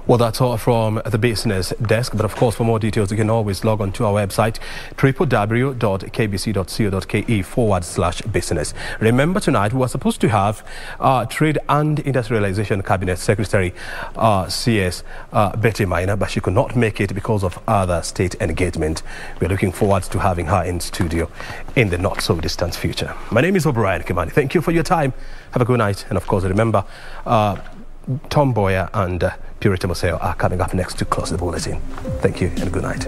Well, that's all from the business desk, but of course for more details you can always log on to our website www.kbc.co.ke/business. Remember, tonight we were supposed to have Trade and Industrialization Cabinet Secretary CS Betty Maina, but she could not make it because of other state engagement. We're looking forward to having her in studio in the not so distant future. My name is O'Brien Kimani. Thank you for your time. Have a good night, and of course remember Tom Mboya and Purity Museo are coming up next to close the bulletin. Thank you and good night.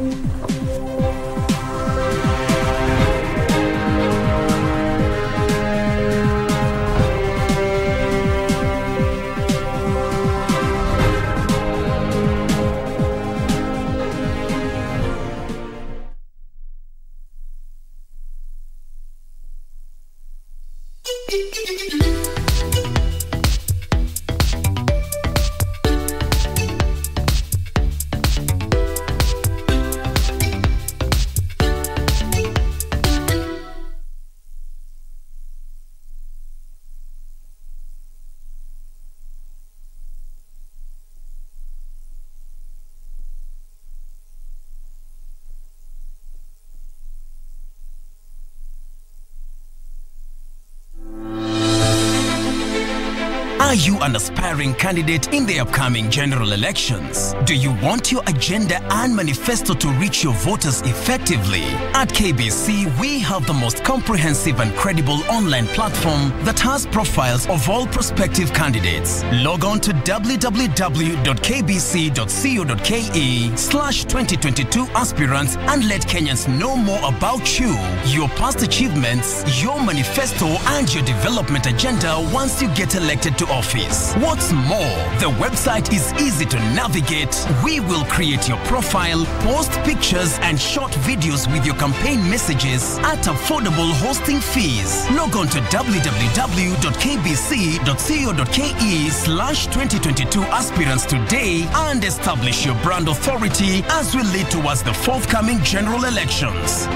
Are you an aspiring candidate in the upcoming general elections? Do you want your agenda and manifesto to reach your voters effectively? At KBC, we have the most comprehensive and credible online platform that has profiles of all prospective candidates. Log on to www.kbc.co.ke/2022aspirants and let Kenyans know more about you, your past achievements, your manifesto, and your development agenda once you get elected to office. What's more, the website is easy to navigate. We will create your profile, post pictures and short videos with your campaign messages at affordable hosting fees. Log on to www.kbc.co.ke/2022aspirants today and establish your brand authority as we lead towards the forthcoming general elections.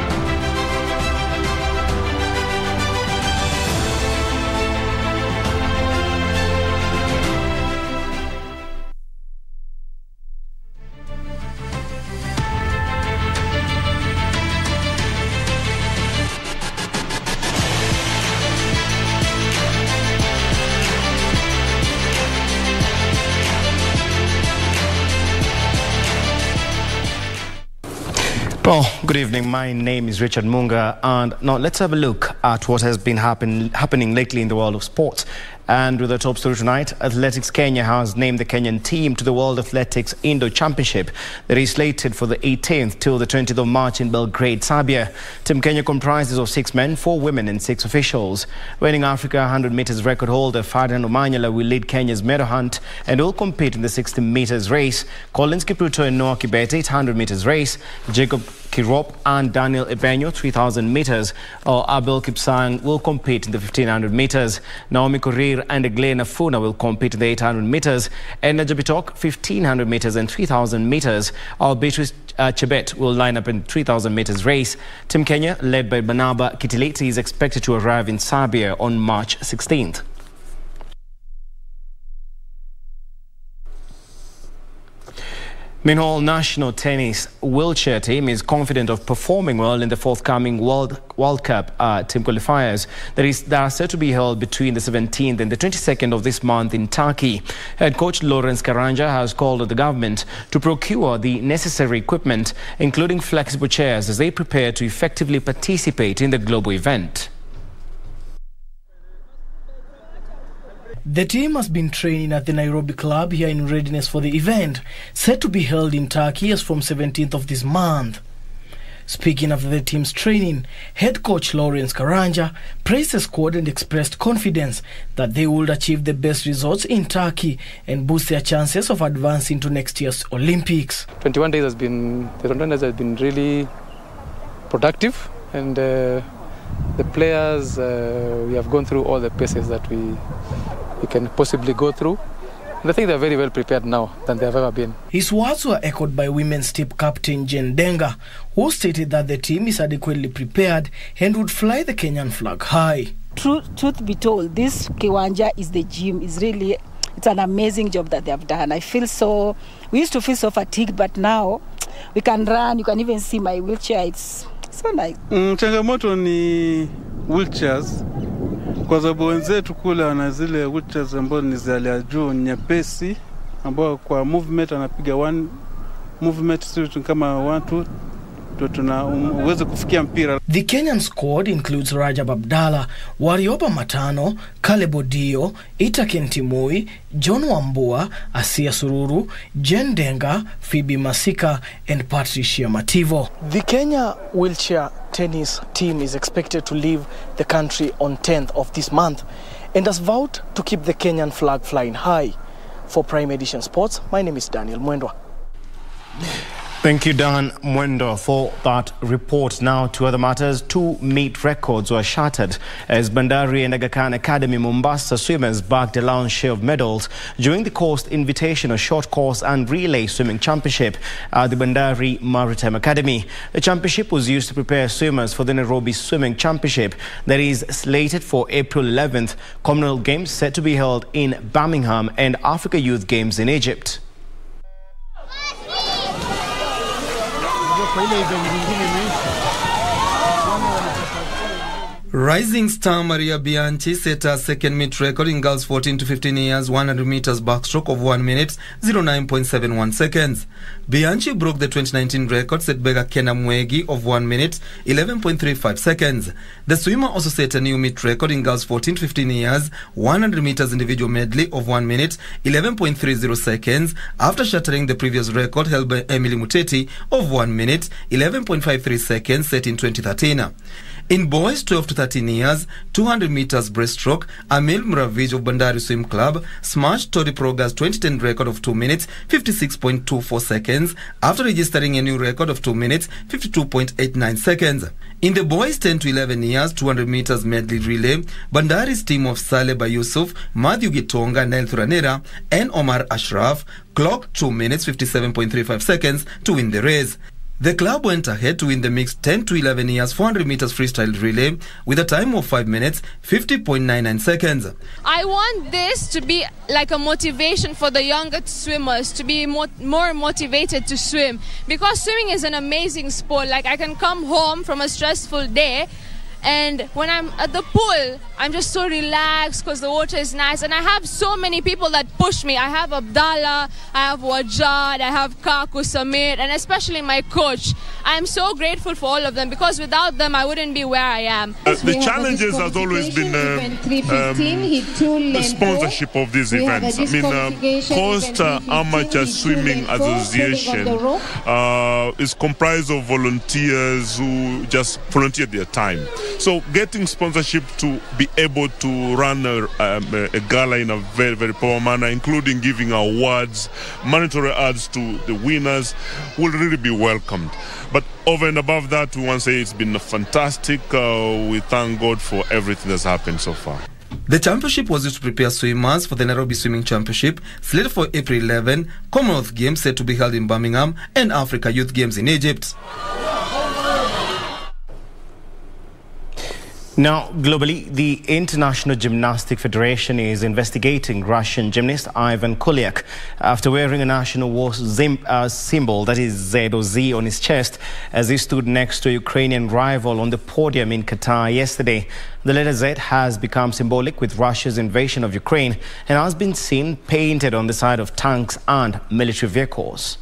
Well, good evening. My name is Richard Munga, and now let's have a look at what has been happening lately in the world of sports. And with the top story tonight, Athletics Kenya has named the Kenyan team to the World Athletics Indoor Championship that is slated for the 18th till the 20th of March in Belgrade, Serbia. Team Kenya comprises of 6 men, 4 women and 6 officials. Reigning Africa 100 meters record holder Ferdinand Omanyala will lead Kenya's medal hunt and will compete in the 60 meters race. Collins Kipruto and Noah Kibete 800 meters race. Jacob Kirop and Daniel Ebenyo 3,000 meters, or Abel Kipsang will compete in the 1,500 meters. Naomi Korir and Glenn Afuna will compete in the 800 meters. Edna Jabitok 1,500 meters and 3,000 meters. Our Beatrice Chebet will line up in 3,000 meters race. Team Kenya, led by Banaba Kitileti, is expected to arrive in Serbia on March 16th. Meanwhile, national tennis wheelchair team is confident of performing well in the forthcoming World Cup team qualifiers that are set to be held between the 17th and the 22nd of this month in Turkey. Head coach Lawrence Karanja has called on the government to procure the necessary equipment, including flexible chairs, as they prepare to effectively participate in the global event. The team has been training at the Nairobi club here in readiness for the event, set to be held in Turkey as from 17th of this month. Speaking of the team's training, head coach Lawrence Karanja praised the squad and expressed confidence that they would achieve the best results in Turkey and boost their chances of advancing to next year's Olympics. 21 days has been really productive, and the players, we have gone through all the paces that we can possibly go through. And I think they're very well prepared now than they have ever been. His words were echoed by women's team captain Jen Denga, who stated that the team is adequately prepared and would fly the Kenyan flag high. Truth be told, this Kiwanja is the gym. It's an amazing job that they have done. We used to feel so fatigued, but now we can run. You can even see my wheelchair. It's so nice. Changamoto ni wheelchairs. Kwa sababu wenzetu kule wana zile wheelchairs ambazo ni za hali ya juu nyepesi, ambao kwa movement anapiga one movement sio kama watu tuna uwezo kufikia mpira. The Kenyan squad includes Rajab Abdalla, Warioba Matano, Caleb Odio, Itaken Timoi, John Wambua, Asia Sururu, Jen Denga, Phoebe Masika and Patricia Mativo. The Kenya wheelchair tennis team is expected to leave the country on 10th of this month and has vowed to keep the Kenyan flag flying high. For Prime Edition Sports, my name is Daniel Mwendwa. Thank you, Dan Mwendo, for that report. Now to other matters. 2 meet records were shattered as Bandari and Aga Khan Academy Mombasa swimmers bagged a large share of medals during the Coast Invitational Short Course and Relay Swimming Championship at the Bandari Maritime Academy. The championship was used to prepare swimmers for the Nairobi Swimming Championship that is slated for April 11th. Commonwealth Games set to be held in Birmingham and Africa Youth Games in Egypt. Rising star Maria Bianchi set her second meet record in girls 14 to 15 years 100 meters backstroke of 1 minute 09.71 seconds. Bianchi broke the 2019 record set by Kena Mwegi of 1 minute 11.35 seconds. The swimmer also set a new meet record in girls 14 to 15 years 100 meters individual medley of 1 minute 11.30 seconds after shattering the previous record held by Emily Muteti of 1 minute 11.53 seconds set in 2013. In boys 12 to 13 years, 200 meters breaststroke, Amil Mravij of Bandari Swim Club smashed Tori Proga's 2010 record of 2 minutes 56.24 seconds after registering a new record of 2 minutes 52.89 seconds. In the boys 10 to 11 years, 200 meters medley relay, Bandari's team of Saleh Bayusuf, Matthew Gitonga, Nail Thuranera and Omar Ashraf clocked 2 minutes 57.35 seconds to win the race. The club went ahead to win the mixed 10 to 11 years 400 meters freestyle relay with a time of 5 minutes 50.99 seconds. I want this to be like a motivation for the younger swimmers to be more motivated to swim, because swimming is an amazing sport. Like, I can come home from a stressful day and when I'm at the pool, I'm just so relaxed because the water is nice. And I have so many people that push me. I have Abdallah, I have Wajad, I have Kaku, Samir, and especially my coach. I'm so grateful for all of them, because without them, I wouldn't be where I am. The challenges has always been the sponsorship of these events. I mean, Coast Amateur Swimming Association is comprised of volunteers who just volunteer their time. So getting sponsorship to be able to run a gala in a very, very poor manner, including giving awards, monetary awards to the winners, will really be welcomed. But over and above that, we want to say it's been fantastic. We thank God for everything that's happened so far. The championship was used to prepare swimmers for the Nairobi Swimming Championship, slated for April 11, Commonwealth Games set to be held in Birmingham, and Africa Youth Games in Egypt. Now, globally, the International Gymnastic Federation is investigating Russian gymnast Ivan Kuliak after wearing a national war symbol, that is ZOZ, on his chest as he stood next to a Ukrainian rival on the podium in Qatar yesterday. The letter Z has become symbolic with Russia's invasion of Ukraine and has been seen painted on the side of tanks and military vehicles.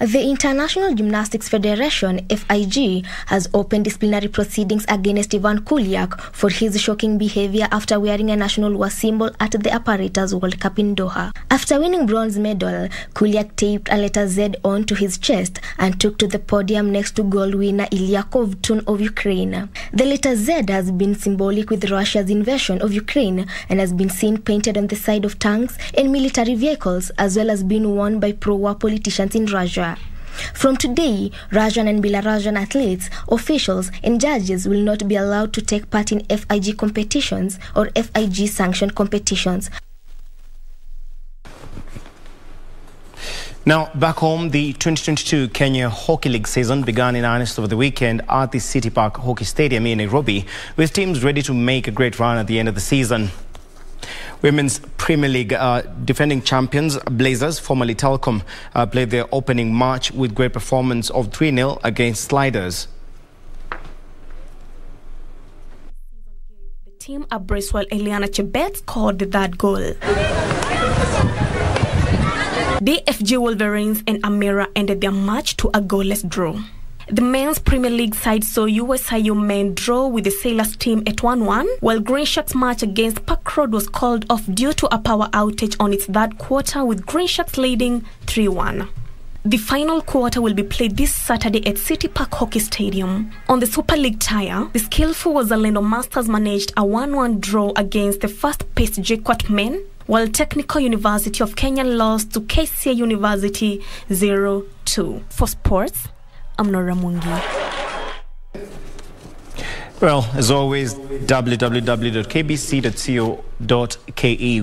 The International Gymnastics Federation, FIG, has opened disciplinary proceedings against Ivan Kuliak for his shocking behavior after wearing a national war symbol at the Apparatus World Cup in Doha. After winning bronze medal, Kuliak taped a letter Z onto his chest and took to the podium next to gold winner Ilya Kovtun of Ukraine. The letter Z has been symbolic with Russia's invasion of Ukraine and has been seen painted on the side of tanks and military vehicles, as well as being worn by pro-war politicians in Russia. From today, Russian and Belarusian athletes, officials and judges will not be allowed to take part in FIG competitions or FIG-sanctioned competitions. Now, back home, the 2022 Kenya Hockey League season began in earnest over the weekend at the City Park Hockey Stadium in Nairobi, with teams ready to make a great run at the end of the season. Women's Premier League defending champions Blazers, formerly Telkom, played their opening match with great performance of 3-0 against Sliders. The team at Bracewell, Eliana Chebet, scored the third goal. DFG Wolverines and Amira ended their match to a goalless draw. The men's Premier League side saw USIU men draw with the Sailors team at 1-1, while Green Sharks' match against Park Road was called off due to a power outage on its third quarter, with Green Sharks leading 3-1. The final quarter will be played this Saturday at City Park Hockey Stadium. On the Super League tire, the skillful Wazalendo Masters managed a 1-1 draw against the fast-paced Jakwat men, while Technical University of Kenya lost to KCA University 0-2. For sports, I'm Nora Mungi. Well, as always, www.kbc.co.ke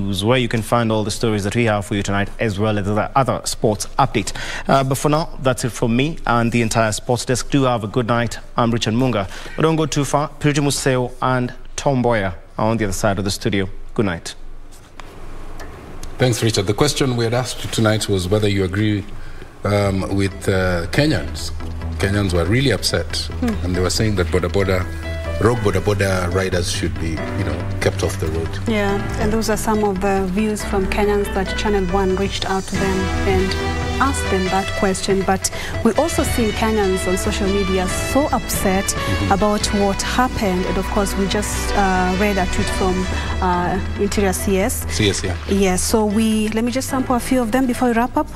is where you can find all the stories that we have for you tonight, as well as the other sports update. But for now, that's it from me and the entire sports desk. Do have a good night. I'm Richard Munga. But don't go too far. Purity Museo and Tom Mboya are on the other side of the studio. Good night. Thanks, Richard. The question we had asked you tonight was whether you agree with Kenyans. Kenyans were really upset, and they were saying that rogue boda boda riders should be, kept off the road. Yeah, and those are some of the views from Kenyans that Channel One reached out to them and asked them that question. But we also see Kenyans on social media so upset about what happened, and of course we just read a tweet from Interior CS. CS, yeah. Yes. So let me just sample a few of them before we wrap up.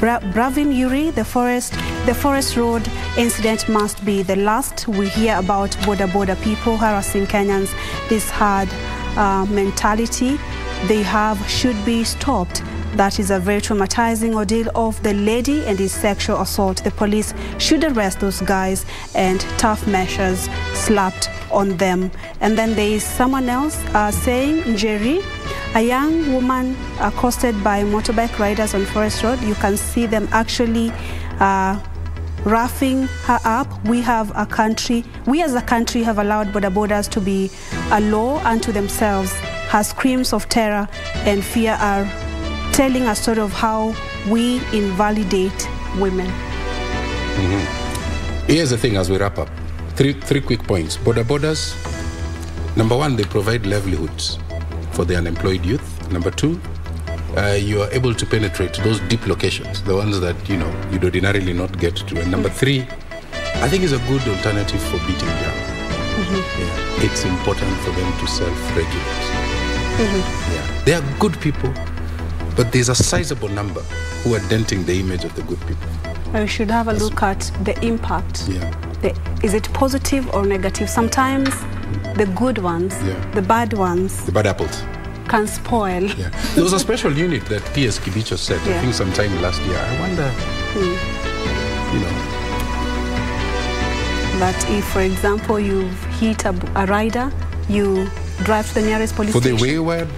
Bravin Yuri, the forest road incident must be the last we hear about boda boda people harassing Kenyans. This hard mentality they have should be stopped. That is a very traumatizing ordeal of the lady and his sexual assault. The police should arrest those guys and tough measures slapped on them. And then there is someone else saying, Njeri, a young woman accosted by motorbike riders on Forest Road. You can see them actually roughing her up. We as a country have allowed boda bodas to be a law unto themselves. Her screams of terror and fear are telling a story of how we invalidate women. Here's the thing as we wrap up. Three quick points. Boda bodas, number one, they provide livelihoods for the unemployed youth. Number two, you are able to penetrate those deep locations, the ones that, you'd ordinarily not get to. And number three, I think it's a good alternative for beating down. Yeah, it's important for them to self-regulate. Yeah. They are good people. But there's a sizable number who are denting the image of the good people. We should have a look at the impact. Yeah. Is it positive or negative? Sometimes the good ones, the bad ones. The bad apples. Can spoil. Yeah. There was a special unit that P.S. Kibicho said, I think sometime last year. I wonder, That if, for example, you've hit a rider, you drive to the nearest police station. For the wayward,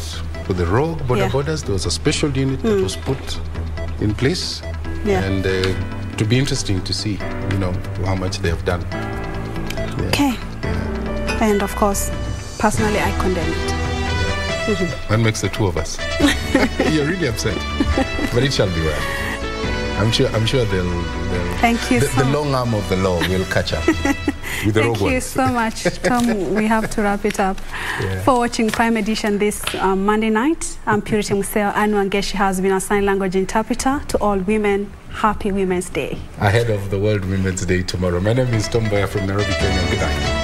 for the rogue border borders, there was a special unit that was put in place, and to be interesting to see, how much they have done. Yeah. Okay, and of course, personally, I condemn it. That makes the two of us. You're really upset, but it shall be well. I'm sure they'll Thank you. The long arm of the law will catch up. Thank you so much, Tom. We have to wrap it up. For watching Prime Edition this Monday night, I'm Purity Museo. Anne Wangeshi has been a sign language interpreter to all women. Happy Women's Day. Ahead of the World Women's Day tomorrow. My name is Tom Mboya from Nairobi, Kenya. Good night.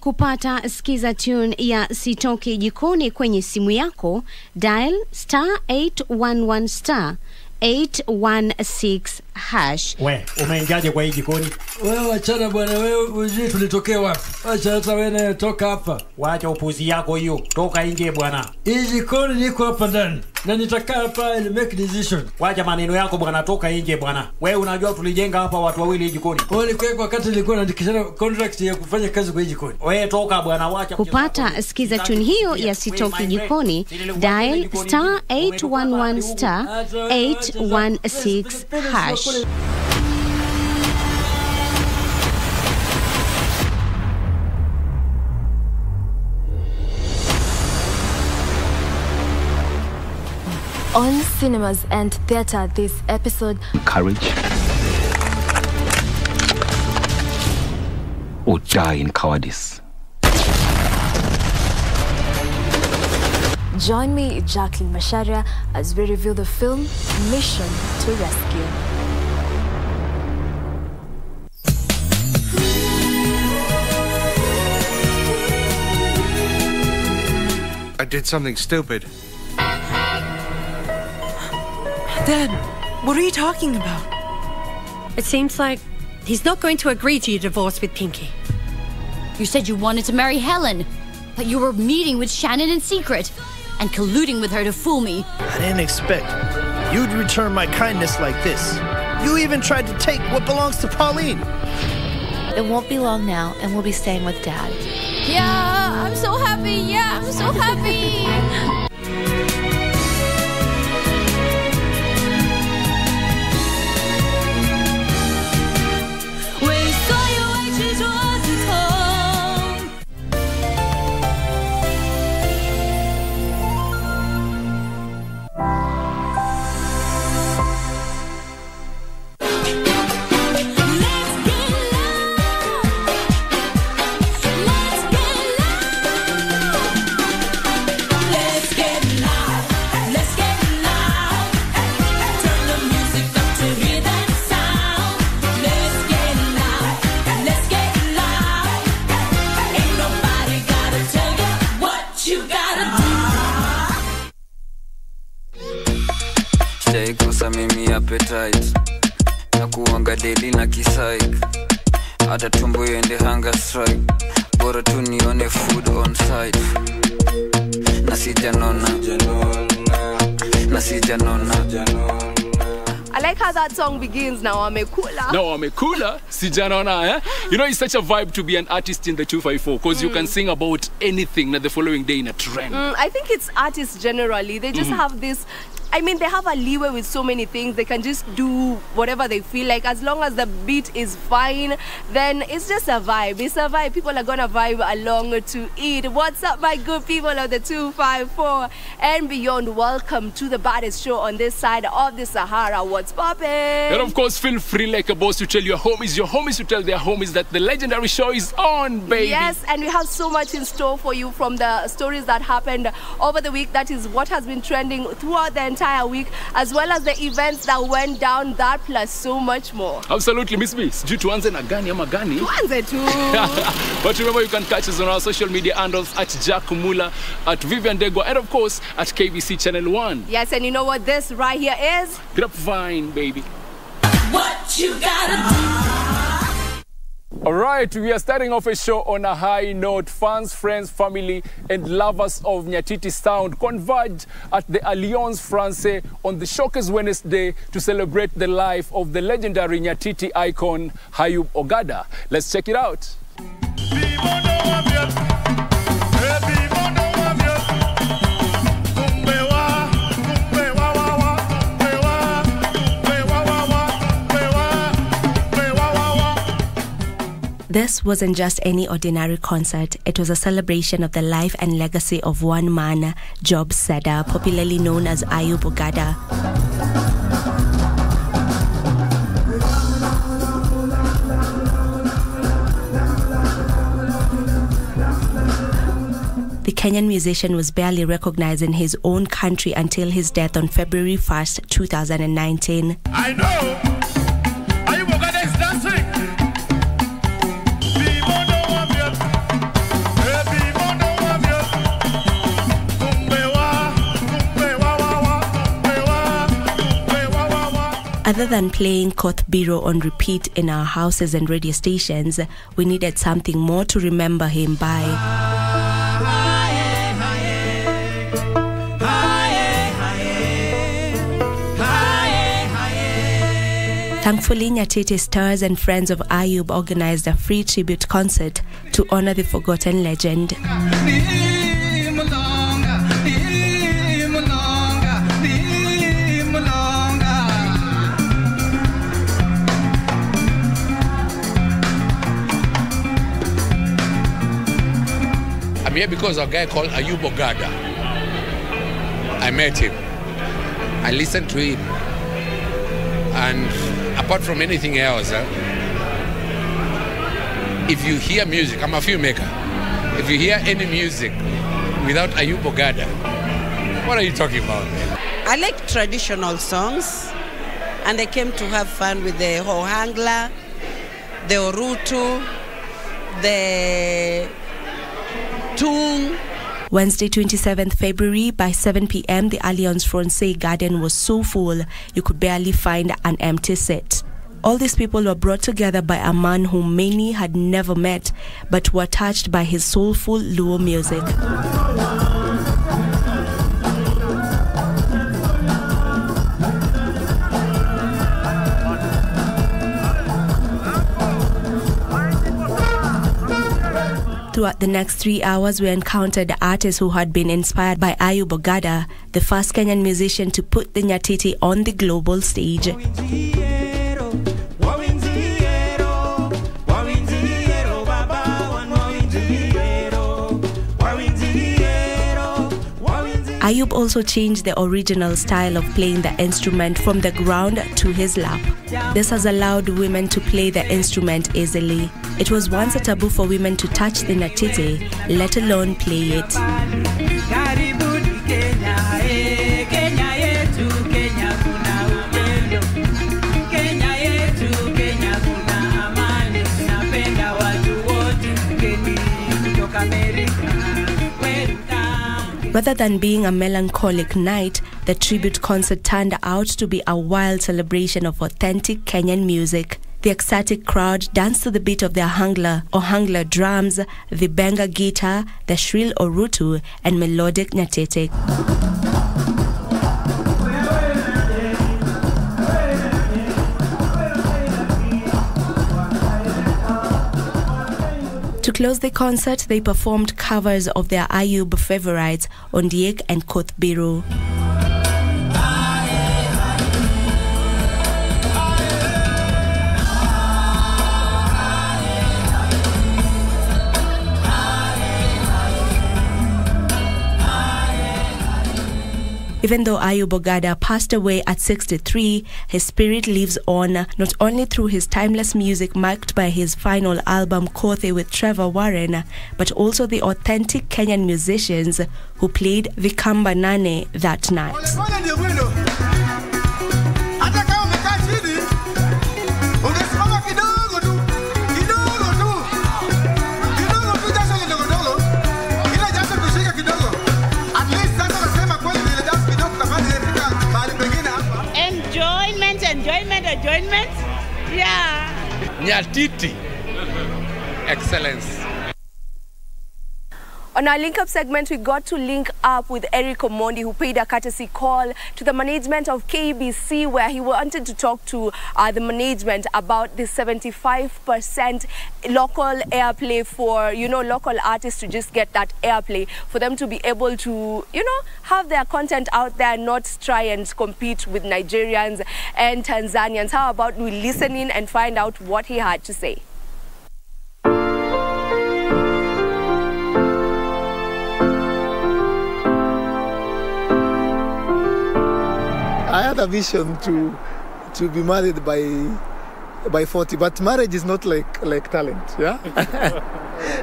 Kupata skiza tune ya Sitoke Jikoni kwenye simu yako, dial *811*816#. We, umeingiaje kwa hii jikoni? Wewe wachana bwana, wewe uzi tulitokea wapi? Acha hata wewe toka hapa. Waacha upuzi yako hiyo. Toka ingie bwana. Hii jikoni niko hapa ndani. Na nitakaa hapa and make decision. Waacha maneno yako bwana, toka ingie bwana. Wewe unajua tulijenga hapa watu wawili hii jikoni. Wewe kwa wakati nilikuwa naandikishana contract ya kufanya kazi kwa hii jikoni. Wewe toka bwana, waacha. Kupata skiza tune hiyo ya Sitoke Jikoni, dial *811*816#. On cinemas and theater this episode: courage. Or die in cowardice. Join me, Jacqueline Macharia, as we review the film Mission to Rescue. I did something stupid. Dad, what are you talking about? It seems like He's not going to agree to your divorce with Pinky. You said you wanted to marry Helen, but you were meeting with Shannon in secret and colluding with her to fool me. I didn't expect you'd return my kindness like this. You even tried to take what belongs to Pauline. It won't be long now, and we'll be staying with Dad. Yeah, I'm so happy. Yeah, I'm so happy. Appetite na kuanga daily na kisaik hata tumbo yende hunger strike bora tu nione food on site nasijanona. I like how that song begins, now I'm a cooler. Now I'm a cooler, sijanona, eh? You know, it's such a vibe to be an artist in the 254, because you can sing about anything the following day in a trend. I think it's artists generally, they just have this, I mean, they have a leeway with so many things. They can just do whatever they feel like. As long as the beat is fine, then it's just a vibe. It's a vibe. People are going to vibe along to it. What's up, my good people of the 254 and beyond? Welcome to the baddest show on this side of the Sahara. What's poppin'? And of course, feel free like a boss to tell your homies to tell their homies that the legendary show is on, baby. Yes, and we have so much in store for you from the stories that happened over the week. That is what has been trending throughout the entire week, as well as the events that went down, that plus so much more. Absolutely, Miss B. Due to Anze na Gani ama Gani. Tuanze tu. But remember, you can catch us on our social media handles at Jack Mula, at Vivian Degwa, and of course at KBC Channel 1. Yes, and you know what this right here is? Grapevine, baby. What you gotta do. All right, we are starting off a show on a high note. Fans, friends, family, and lovers of Nyatiti sound converge at the Alliance Francaise on the Showcase Wednesday to celebrate the life of the legendary Nyatiti icon, Ayub Ogada. Let's check it out. This wasn't just any ordinary concert. It was a celebration of the life and legacy of one man, Job Seda, popularly known as Ayub Ogada. The Kenyan musician was barely recognized in his own country until his death on February 1st, 2019. I know! Other than playing Kothbiro on repeat in our houses and radio stations, we needed something more to remember him by. Thankfully, Nyatiti stars and friends of Ayub organized a free tribute concert to honor the forgotten legend. I'm here because of a guy called Ayub Ogada. I met him. I listened to him. And apart from anything else, if you hear music, I'm a filmmaker. If you hear any music without Ayub Ogada, what are you talking about, man? I like traditional songs. And I came to have fun with the Hohangla, the Orutu, the... Wednesday, 27th February, by 7 p.m, the Alliance Francaise garden was so full you could barely find an empty seat. All these people were brought together by a man whom many had never met, but were touched by his soulful Luo music. Throughout the next 3 hours, we encountered artists who had been inspired by Ayub Ogada, the first Kenyan musician to put the nyatiti on the global stage. Ayub also changed the original style of playing the instrument from the ground to his lap. This has allowed women to play the instrument easily. It was once a taboo for women to touch the nyatiti, let alone play it. Rather than being a melancholic night, the tribute concert turned out to be a wild celebration of authentic Kenyan music. The ecstatic crowd danced to the beat of their hangla or hangla drums, the benga guitar, the shrill orutu, and melodic nyatete. To close the concert, they performed covers of their Ayub favorites, Ondiek and Kothbiru. Even though Ayub Ogada passed away at 63, his spirit lives on, not only through his timeless music marked by his final album Kothe with Trevor Warren, but also the authentic Kenyan musicians who played the Kamba Nane that night. Enjoyment? Yeah. Nyatiti. Excellence. On our link-up segment, we got to link up with Eric Omondi, who paid a courtesy call to the management of KBC, where he wanted to talk to the management about the 75% local airplay for, you know, local artists to just get that airplay, for them to be able to, you know, have their content out there, not try and compete with Nigerians and Tanzanians. How about we listen in and find out what he had to say? I had a vision to be married by 40, but marriage is not like talent, yeah?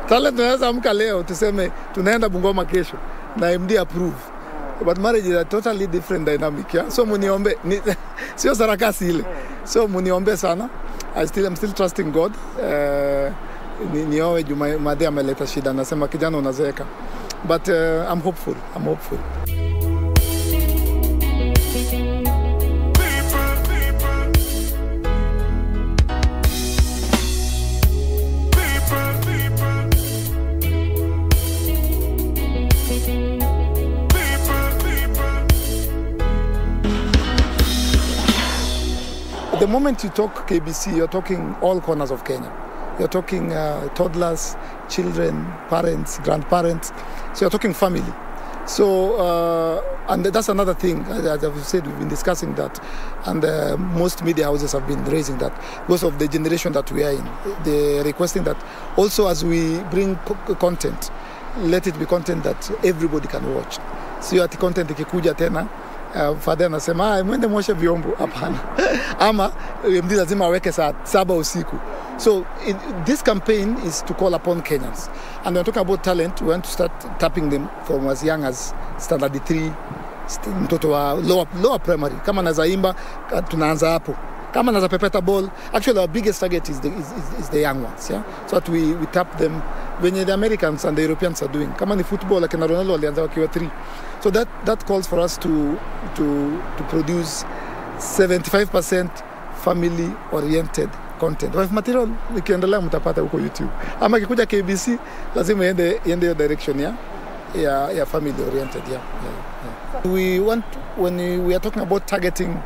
Talent unaweza amka leo tuseme tunaenda Bungoma kesho na MD approve. But marriage is a totally different dynamic, yeah? So muniombe sio sarakasi ile. So muniombe sana. I'm still trusting God. Niowe juma madhe ameleta shida nasema kijana unazeeka. But I'm hopeful. The moment you talk KBC, you're talking all corners of Kenya. You're talking toddlers, children, parents, grandparents. So you're talking family. So, and that's another thing. As I've said, we've been discussing that. And most media houses have been raising that because of the generation that we are in. They're requesting that also as we bring content, let it be content that everybody can watch. So you have the content ikikuja tena. Father anasema mwende mwoshe vyombo hapana ama MD lazima aweke saa 7 usiku. So this campaign is to call upon Kenyans, and when we talk about talent, we want to start tapping them from as young as standard 3, mtoto wa lower primary. Kama nazaimba tunaanza hapo, kama naza pepeta ball. Actually our biggest target is the young ones, yeah, so that we tap them when the Americans and the Europeans are doing. Kama ni football like Ronaldo alianza wakiwa 3. So that calls for us to produce 75% family-oriented content. If material, nikiendelea mtapata huko YouTube. Ama kikuja KBC, lazima yende direction ya family-oriented. We want, when we are talking about targeting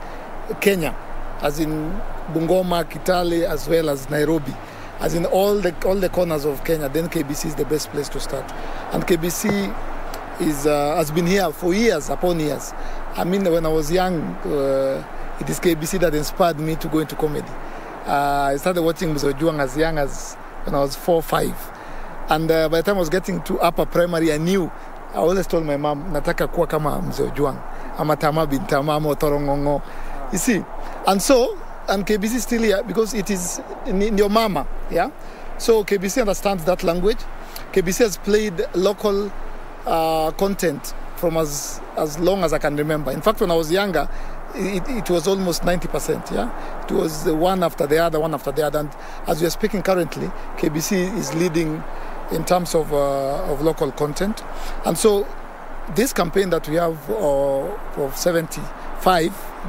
Kenya, as in Bungoma, Kitale, as well as Nairobi, as in all the corners of Kenya, then KBC is the best place to start. And KBC is has been here for years upon years. I mean, when I was young, it is KBC that inspired me to go into comedy. I started watching Mzee Ojuang as young as when I was 4 or 5. And by the time I was getting to upper primary, I always told my mom, nataka kuwa kama Mzee Ojuang, ama Tama Bintama, ama Otoro Ngongo. You see, and KBC is still here because it is in your mama, yeah? So KBC understands that language. KBC has played local content from as long as I can remember. In fact, when I was younger, it was almost 90%, yeah? It was one after the other, one after the other. And as we are speaking currently, KBC is leading in terms of local content. And so this campaign that we have of 75,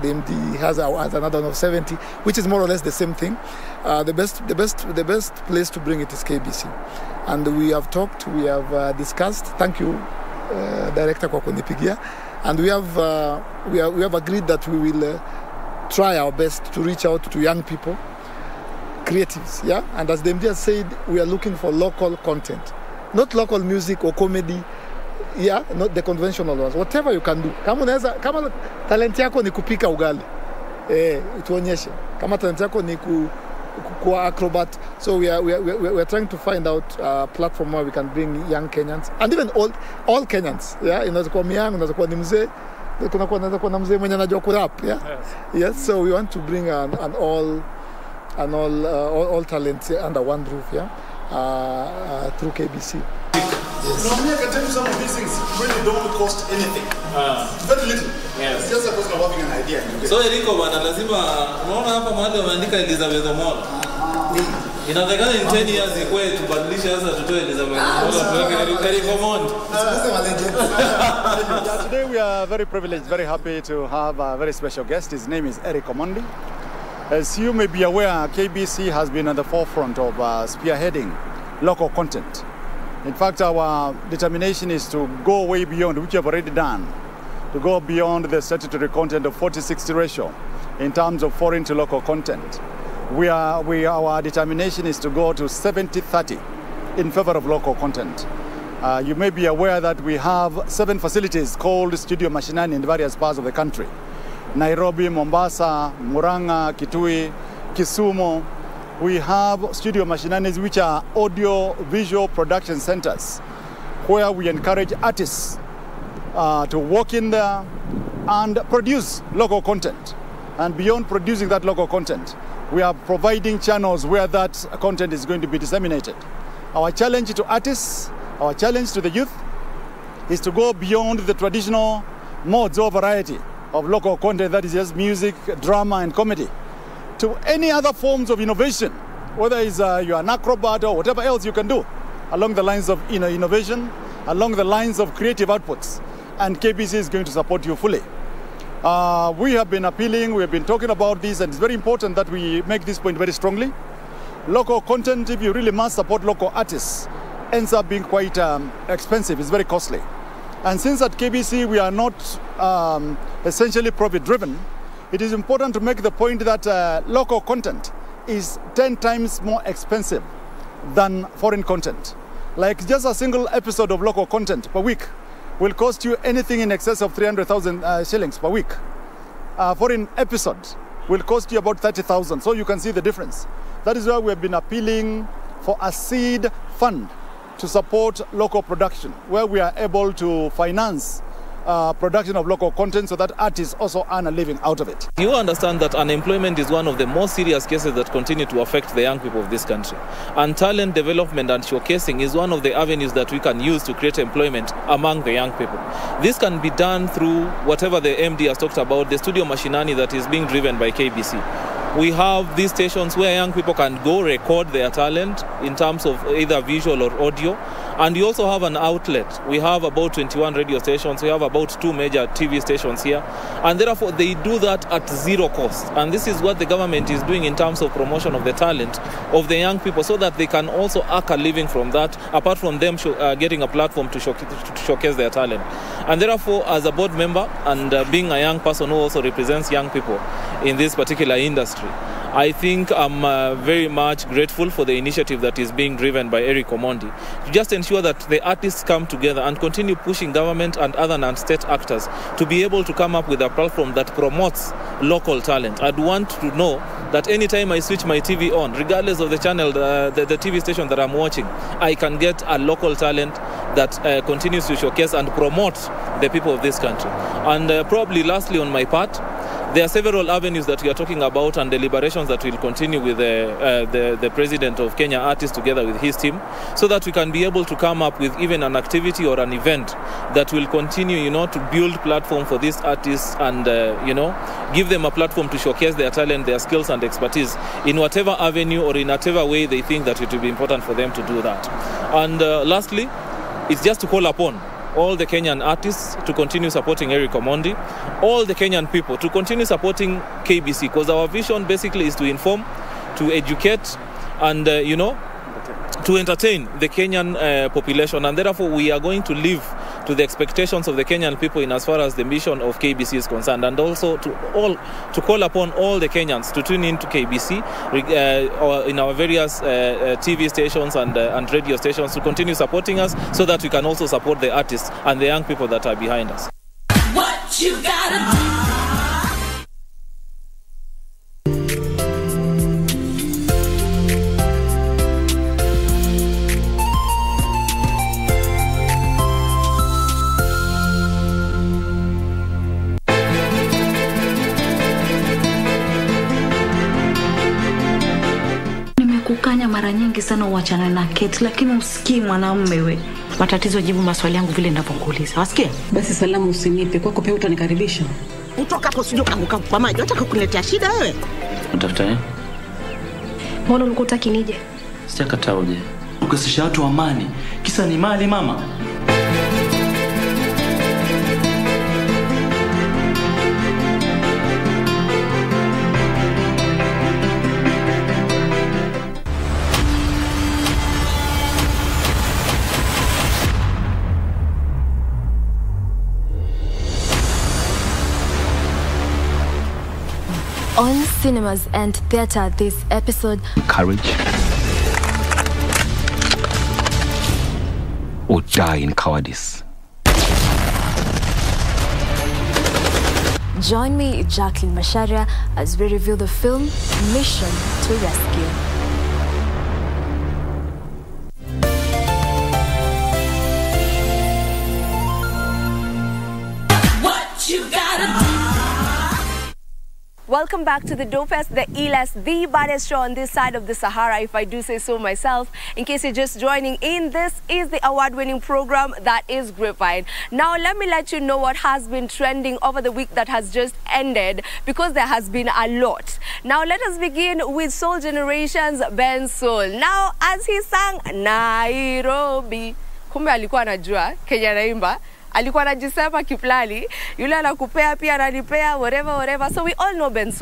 the MD has another one of 70, which is more or less the same thing. The best place to bring it is KBC. And we have talked, we have discussed. Thank you, Director Kwakunipigia. And we have agreed that we will try our best to reach out to young people, creatives, yeah? And as the MD has said, we are looking for local content, not local music or comedy, yeah, not the conventional ones. Whatever you can do. Kama unaweza, kama talent yako ni kupika ugali, tuonyeshe. Kama talent yako ni kuwa acrobat. So we are trying to find out a platform where we can bring young Kenyans and even all Kenyans, yeah. Unaweza kuwa miang, unaweza kuwa ni mzee, unaweza kuwa na mzee mwenye anajua kurap, yeah. Yes, so we want to bring all talents under one roof, yeah, through KBC. Yes. Now, I can tell you some of these things really don't cost anything. Very little. Yes. It's just a question of having an idea. So, Eriko, bana lazima unaona hapa mahali wameandika Elizabeth Omola. Inatakana in 10 years ikwe tubadilishe sasa tutoe Elizabeth Omola tuweke Eriko Mond. Today we are very privileged, very happy to have a very special guest. His name is Eriko Mondi. As you may be aware, KBC has been at the forefront of spearheading local content. In fact, our determination is to go way beyond, which we have already done, to go beyond the statutory content of 40-60 ratio in terms of foreign to local content. Our determination is to go to 70-30 in favor of local content. You may be aware that we have 7 facilities called Studio Mashinani in various parts of the country. Nairobi, Mombasa, Murang'a, Kitui, Kisumu. We have Studio Mashinanis, which are audio-visual production centers, where we encourage artists to walk in there and produce local content. And beyond producing that local content, we are providing channels where that content is going to be disseminated. Our challenge to artists, our challenge to the youth, is to go beyond the traditional modes or variety of local content, that is just music, drama, and comedy, to any other forms of innovation, whether it's you're an acrobat or whatever else you can do, along the lines of innovation, along the lines of creative outputs. And KBC is going to support you fully. We have been appealing, we have been talking about this, and it's very important that we make this point very strongly. Local content, if you really must support local artists, ends up being quite expensive, it's very costly. And since at KBC we are not essentially profit-driven, it is important to make the point that local content is 10 times more expensive than foreign content. Like just a single episode of local content per week will cost you anything in excess of 300,000 shillings per week. A foreign episode will cost you about 30,000, so you can see the difference. That is why we have been appealing for a seed fund to support local production, where we are able to finance production of local content so that artists also earn a living out of it. You understand that unemployment is one of the most serious cases that continue to affect the young people of this country. And talent development and showcasing is one of the avenues that we can use to create employment among the young people. This can be done through whatever the MD has talked about, the Studio Mashinani that is being driven by KBC. We have these stations where young people can go record their talent in terms of either visual or audio. And we also have an outlet. We have about 21 radio stations. We have about 2 major TV stations here. And therefore, they do that at zero cost. And this is what the government is doing in terms of promotion of the talent of the young people so that they can also earn a living from that, apart from them getting a platform to showcase their talent. And therefore, as a board member and being a young person who also represents young people in this particular industry, I think I'm very much grateful for the initiative that is being driven by Eric Omondi to just ensure that the artists come together and continue pushing government and other non-state actors to be able to come up with a platform that promotes local talent. I'd want to know that anytime I switch my TV on, regardless of the channel, the TV station that I'm watching, I can get a local talent that continues to showcase and promote the people of this country. And probably lastly on my part, there are several avenues that we are talking about and deliberations that will continue with the President of Kenya Artists together with his team, so that we can be able to come up with even an activity or an event that will continue, you know, to build platform for these artists and, you know, give them a platform to showcase their talent, their skills and expertise in whatever avenue or in whatever way they think that it will be important for them to do that. And lastly, it's just to call upon all the Kenyan artists to continue supporting Eric Omondi, all the Kenyan people to continue supporting KBC, because our vision basically is to inform, to educate, and, you know, to entertain the Kenyan population. And therefore, we are going to live to the expectations of the Kenyan people in as far as the mission of KBC is concerned, and also to call upon all the Kenyans to tune in to KBC or in our various TV stations and radio stations to continue supporting us so that we can also support the artists and the young people that are behind us. What you gotta do. Mara nyingi sana uachana na Kate, lakini usikii mwanaume wewe. Matatizo jibu maswali yangu vile ndavyokuuliza. Wasikia? Basi salamu usinipe. Kwako pia utanikaribisha. Utoka hapo sio kanguka kwa maji. Unataka kukuletea shida wewe? Utafuta nini? Mbona ulikuwa unataka nije? Sitakataa uje. Ukasisha watu amani. Kisa ni mali mama. On cinemas and theater this episode, courage or die in cowardice. Join me, Jacqueline Macharia, as we review the film Mission to Rescue. Welcome back to the dopest, the illest, the baddest show on this side of the Sahara, if I do say so myself. In case you're just joining in, this is the award-winning program that is Grapevine. Now, let me let you know what has been trending over the week that has just ended, because there has been a lot. Now, let us begin with Soul Generation's Ben Soul. Now, as he sang Nairobi, kumbe alikuwa anajua Kenya naimba. Alikuwa anajisema kiplali, yule anakupea pia ananipea whatever. So we all know Ben Soul.